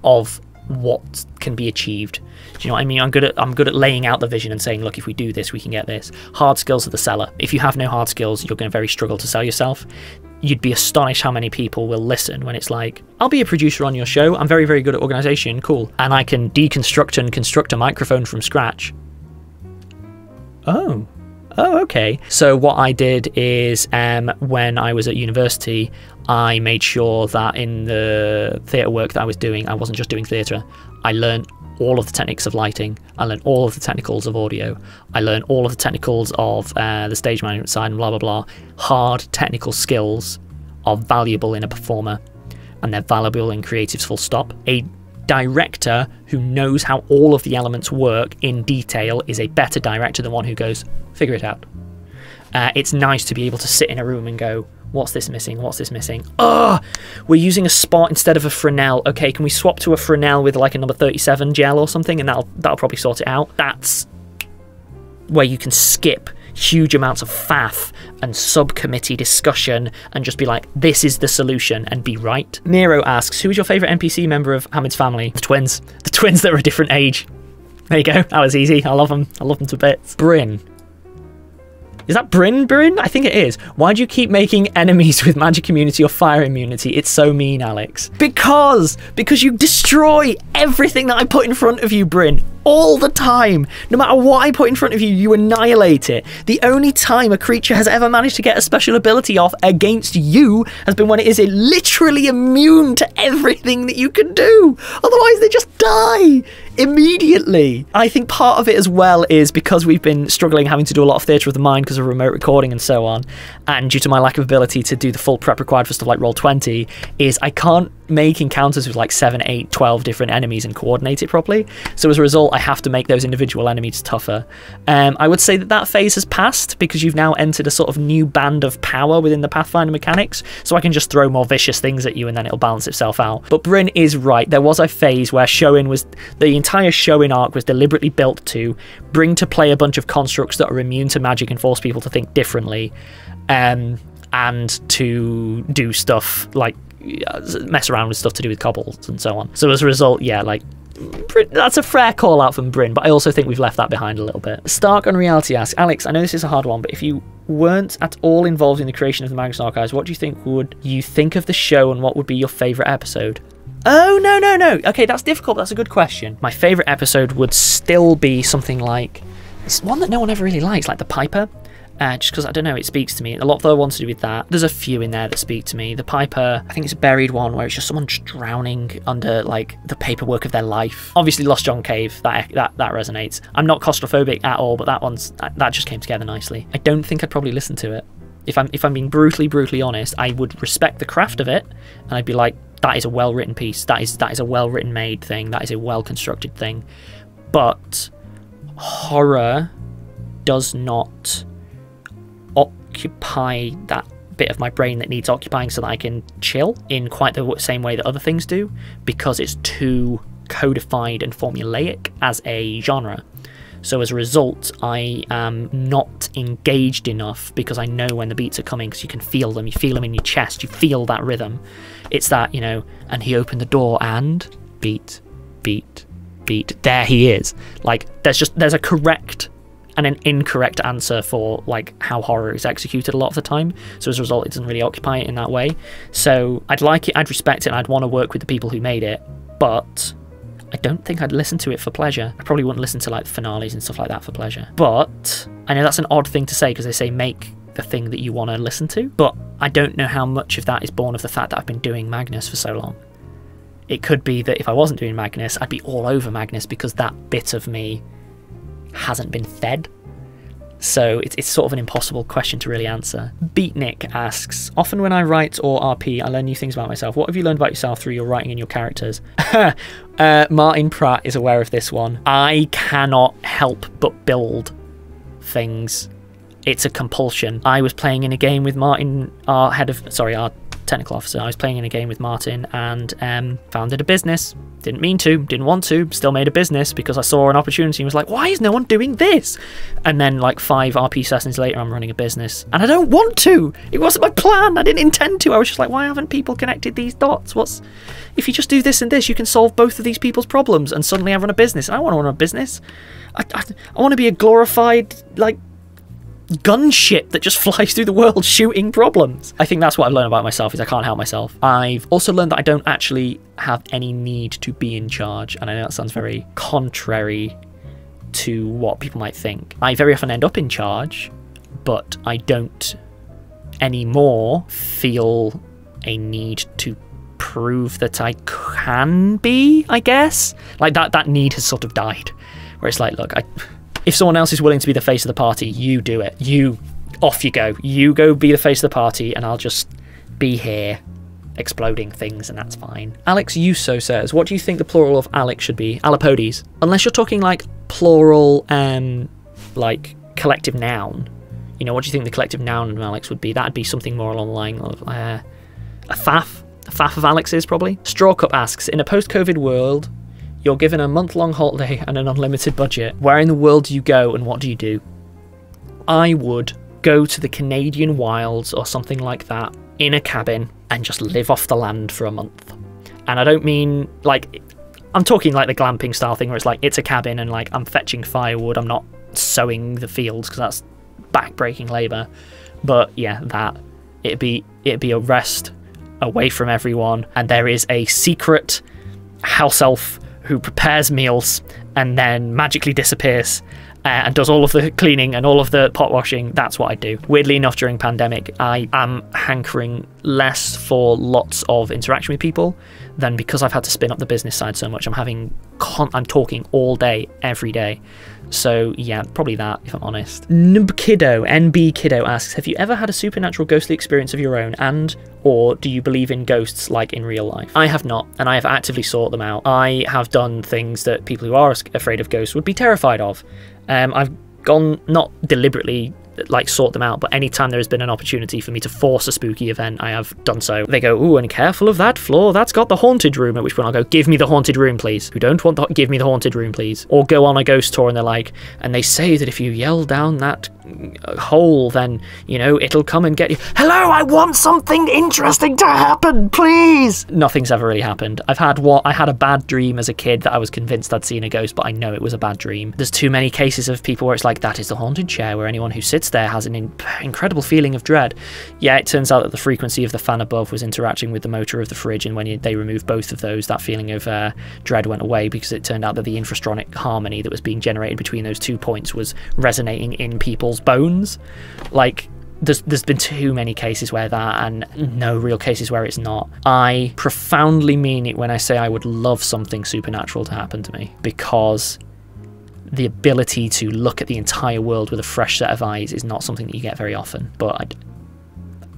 of what can be achieved. Do you know what I mean? I'm good at laying out the vision and saying, look, if we do this, we can get this. Hard skills are the seller. If you have no hard skills, you're going to very struggle to sell yourself. You'd be astonished how many people will listen when it's like, I'll be a producer on your show. I'm very, very good at organization. Cool. And I can deconstruct and construct a microphone from scratch. Oh, okay. So what I did is when I was at university, I made sure that in the theatre work that I was doing, I wasn't just doing theatre. I learned all of the techniques of lighting. I learned all of the technicals of audio. I learned all of the technicals of the stage management side and blah, blah, blah. Hard technical skills are valuable in a performer, and they're valuable in creatives full stop. A director who knows how all of the elements work in detail is a better director than one who goes, figure it out. It's nice to be able to sit in a room and go, what's this missing? What's this missing? Oh, we're using a spot instead of a Fresnel. Okay, can we swap to a Fresnel with like a number 37 gel or something? And that'll probably sort it out. That's where you can skip huge amounts of faff and subcommittee discussion and just be like, this is the solution, and be right. Nero asks, who is your favourite NPC member of Hamid's family? The twins. The twins that are a different age. There you go. That was easy. I love them. I love them to bits. Bryn. Is that Bryn? I think it is. Why do you keep making enemies with magic immunity or fire immunity? It's so mean, Alex. Because you destroy everything that I put in front of you, Bryn. All the time. No matter what I put in front of you, you annihilate it. The only time a creature has ever managed to get a special ability off against you has been when it is literally immune to everything that you can do. Otherwise, they just die immediately. I think part of it as well is because we've been struggling having to do a lot of theatre of the mind because of remote recording and so on, and due to my lack of ability to do the full prep required for stuff like Roll20, is I can't make encounters with like 7, 8, 12 different enemies and coordinate it properly. So as a result, I have to make those individual enemies tougher. I would say that that phase has passed because you've now entered a sort of new band of power within the Pathfinder mechanics, so I can just throw more vicious things at you and then it'll balance itself out. But Bryn is right. There was a phase where Shoin was... The entire Shoin arc was deliberately built to bring to play a bunch of constructs that are immune to magic and force people to think differently, and to do stuff like mess around with stuff to do with kobolds and so on. So as a result, yeah, like, that's a fair call out from Bryn, but I also think we've left that behind a little bit. Stark Unreality asks, Alex, I know this is a hard one, but if you weren't at all involved in the creation of the Magnus Archives, what do you think would you think of the show and what would be your favourite episode? Oh, no, no, no. Okay, that's difficult, but that's a good question. My favourite episode would still be something like... It's one that no one ever really likes, like The Piper. Just because, I don't know, it speaks to me. A lot of the ones to do with that. There's a few in there that speak to me. The Piper, I think it's a buried one where it's just someone just drowning under, like, the paperwork of their life. Obviously, Lost John Cave, that resonates. I'm not claustrophobic at all, but that just came together nicely. I don't think I'd probably listen to it. If I'm being brutally honest, I would respect the craft of it, and I'd be like, that is a well-written piece. That is a well-written made thing. That is a well-constructed thing. But horror does not... occupy that bit of my brain that needs occupying so that I can chill in quite the same way that other things do, because it's too codified and formulaic as a genre. So as a result, I am not engaged enough because I know when the beats are coming, because you can feel them. You feel them in your chest. You feel that rhythm. It's that, you know, and he opened the door and beat, beat, beat. There he is. Like, there's a correct and an incorrect answer for like how horror is executed a lot of the time. So as a result, it doesn't really occupy it in that way. So I'd like it, I'd respect it, and I'd want to work with the people who made it, but I don't think I'd listen to it for pleasure. I probably wouldn't listen to like the finales and stuff like that for pleasure. But I know that's an odd thing to say because they say make the thing that you want to listen to, but I don't know how much of that is born of the fact that I've been doing Magnus for so long. It could be that if I wasn't doing Magnus, I'd be all over Magnus because that bit of me hasn't been fed. So it's sort of an impossible question to really answer. Beatnik asks, often when I write or RP, I learn new things about myself. What have you learned about yourself through your writing and your characters? Martin Pratt is aware of this one. I cannot help but build things. It's a compulsion. I was playing in a game with Martin, our technical officer. I was playing in a game with Martin and founded a business. Didn't mean to, didn't want to, still made a business because I saw an opportunity and was like, why is no one doing this? And then like 5 RP sessions later, I'm running a business and I don't want to. It wasn't my plan. I didn't intend to. I was just like, why haven't people connected these dots? If you just do this and this, you can solve both of these people's problems. And suddenly I run a business. I want to run a business. I want to be a glorified, like, gunship that just flies through the world shooting problems. I think that's what I've learned about myself, is I can't help myself. I've also learned that I don't actually have any need to be in charge, and I know that sounds very contrary to what people might think. I very often end up in charge, but I don't anymore feel a need to prove that I can be, I guess. Like that need has sort of died, where it's like, look, if someone else is willing to be the face of the party, you do it. Off you go. You go be the face of the party, and I'll just be here exploding things, and that's fine. Alex Yuso says, what do you think the plural of Alex should be? Alopodes. Unless you're talking, like, plural, like, collective noun. You know, what do you think the collective noun of Alex would be? That'd be something more along the line of a faff. A faff of Alex's, probably. Strawcup asks, in a post-COVID world... You're given a month-long holiday and an unlimited budget. Where in the world do you go and what do you do? I would go to the Canadian wilds or something like that in a cabin and just live off the land for a month. And I don't mean, like, I'm talking like the glamping style thing where it's like, it's a cabin and like, I'm fetching firewood, I'm not sowing the fields because that's backbreaking labor. But yeah, that it'd be a rest away from everyone, and there is a secret house elf who prepares meals and then magically disappears and does all of the cleaning and all of the pot washing. That's what I do. Weirdly enough, during pandemic, I am hankering less for lots of interaction with people than, because I've had to spin up the business side so much. I'm talking all day, every day. So yeah, probably that, if I'm honest. NB Kiddo asks, have you ever had a supernatural ghostly experience of your own, and or do you believe in ghosts like in real life? I have not, and I have actively sought them out. I have done things that people who are afraid of ghosts would be terrified of. I've gone, not deliberately like sort them out, but anytime there has been an opportunity for me to force a spooky event, I have done so. They go, ooh, and careful of that floor, that's got the haunted room, at which point I'll go, give me the haunted room please. Who don't want that, give me the haunted room please. Or go on a ghost tour and they're like, and they say that if you yell down that hole, then, you know, it'll come and get you. Hello, I want something interesting to happen, please. Nothing's ever really happened. I had a bad dream as a kid that I was convinced I'd seen a ghost, but I know it was a bad dream. There's too many cases of people where it's like, that is the haunted chair, where anyone who sits there has an incredible feeling of dread. Yeah, it turns out that the frequency of the fan above was interacting with the motor of the fridge, and when they removed both of those, that feeling of dread went away, because it turned out that the infrastronic harmony that was being generated between those two points was resonating in people's bones. Like, there's been too many cases where that, and no real cases where it's not. I profoundly mean it when I say I would love something supernatural to happen to me, because the ability to look at the entire world with a fresh set of eyes is not something that you get very often. But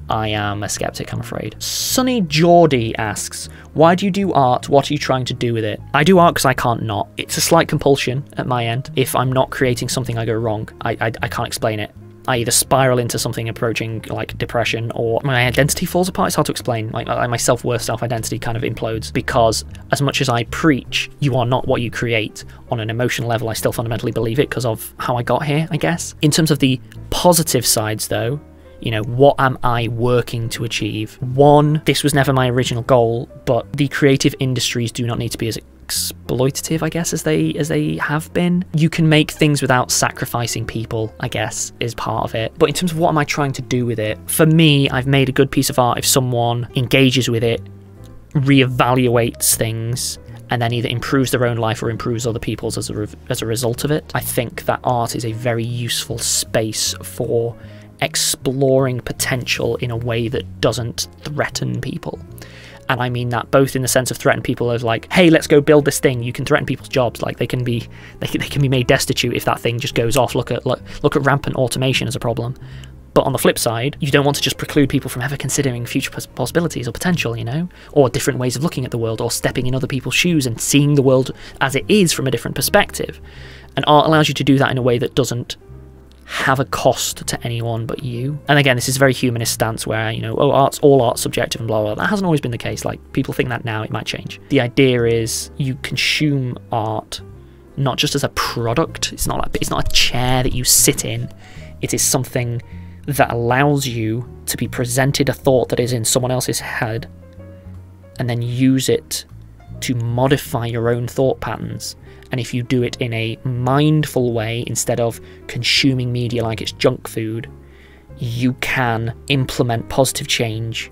I am a skeptic, I'm afraid. Sunny Geordie asks, why do you do art? What are you trying to do with it? I do art because I can't not. It's a slight compulsion at my end. If I'm not creating something, I go wrong. I can't explain it. I either spiral into something approaching like depression, or my identity falls apart. It's hard to explain. Like, my self-worth, self-identity kind of implodes, because as much as I preach, you are not what you create, on an emotional level, I still fundamentally believe it because of how I got here, I guess. In terms of the positive sides though, you know, what am I working to achieve? One, this was never my original goal, but the creative industries do not need to be as exploitative, I guess, as they have been. You can make things without sacrificing people, I guess, is part of it. But in terms of what am I trying to do with it, for me, I've made a good piece of art if someone engages with it, reevaluates things, and then either improves their own life or improves other people's as a result of it. I think that art is a very useful space for exploring potential in a way that doesn't threaten people. And I mean that both in the sense of threaten people as like, hey, let's go build this thing. You can threaten people's jobs. Like, they can be made destitute if that thing just goes off. Look at rampant automation as a problem. But on the flip side, you don't want to just preclude people from ever considering future possibilities or potential, you know, or different ways of looking at the world, or stepping in other people's shoes and seeing the world as it is from a different perspective. And art allows you to do that in a way that doesn't have a cost to anyone but you. And again, this is a very humanist stance where, you know, oh, all art's subjective and blah, blah, blah. That hasn't always been the case. Like, people think that now, it might change. The idea is you consume art not just as a product. It's not a chair that you sit in. It is something that allows you to be presented a thought that is in someone else's head, and then use it to modify your own thought patterns. And if you do it in a mindful way, instead of consuming media like it's junk food, you can implement positive change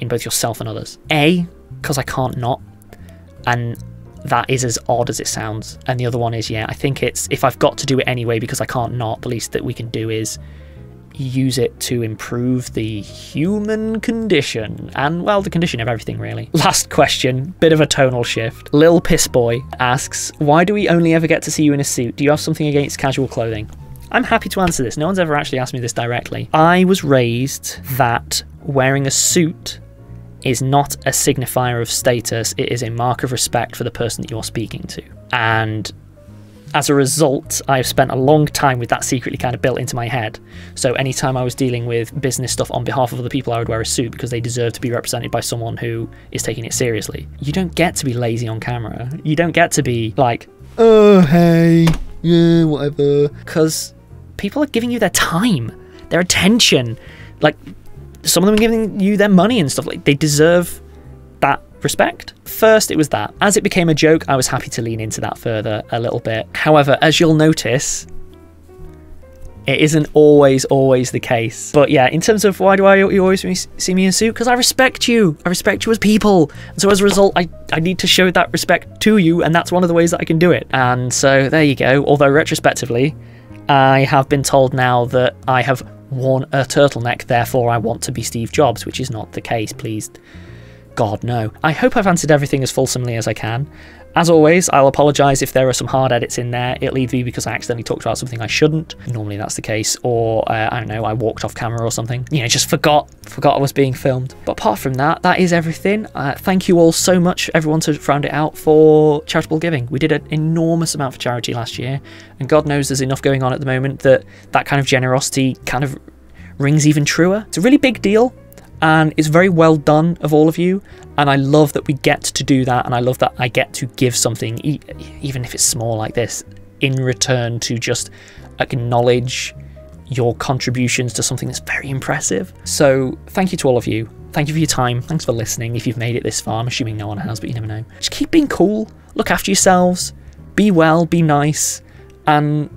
in both yourself and others. A, because I can't not, and that is as odd as it sounds. And the other one is, yeah, I think it's, if I've got to do it anyway because I can't not, the least that we can do is use it to improve the human condition, and, well, the condition of everything, really. Last question, bit of a tonal shift. Lil Pissboy asks, why do we only ever get to see you in a suit? Do you have something against casual clothing? I'm happy to answer this. No one's ever actually asked me this directly. I was raised that wearing a suit is not a signifier of status. It is a mark of respect for the person that you're speaking to. And as a result, I've spent a long time with that secretly kind of built into my head. So anytime I was dealing with business stuff on behalf of other people, I would wear a suit because they deserve to be represented by someone who is taking it seriously. You don't get to be lazy on camera. You don't get to be like, oh, hey, yeah, whatever. Because people are giving you their time, their attention. Like, some of them are giving you their money and stuff. Like, they deserve that respect. First, it was that. As it became a joke, I was happy to lean into that further a little bit. However, as you'll notice, It isn't always the case. But yeah, in terms of why do you always see me in suit? Because I respect you. I respect you as people. And so as a result, I need to show that respect to you, and that's one of the ways that I can do it. And so there you go. Although retrospectively, I have been told now that I have worn a turtleneck, therefore I want to be Steve Jobs, which is not the case, please. God, no. I hope I've answered everything as fulsomely as I can. As always, I'll apologise if there are some hard edits in there. It'll either be because I accidentally talked about something I shouldn't, normally that's the case, or I don't know, I walked off camera or something. You know, just forgot I was being filmed. But apart from that, that is everything. Thank you all so much, everyone, to round it out for charitable giving. We did an enormous amount for charity last year, and God knows there's enough going on at the moment that that kind of generosity kind of rings even truer. It's a really big deal. And it's very well done of all of you, and I love that we get to do that, and I love that I get to give something, even if it's small like this, in return to just acknowledge your contributions to something that's very impressive. So thank you to all of you. Thank you for your time. Thanks for listening. If you've made it this far, I'm assuming no one has, but you never know. Just keep being cool. Look after yourselves. Be well. Be nice. And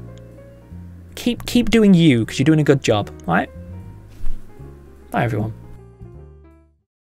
keep doing you, because you're doing a good job. All right? Bye, everyone.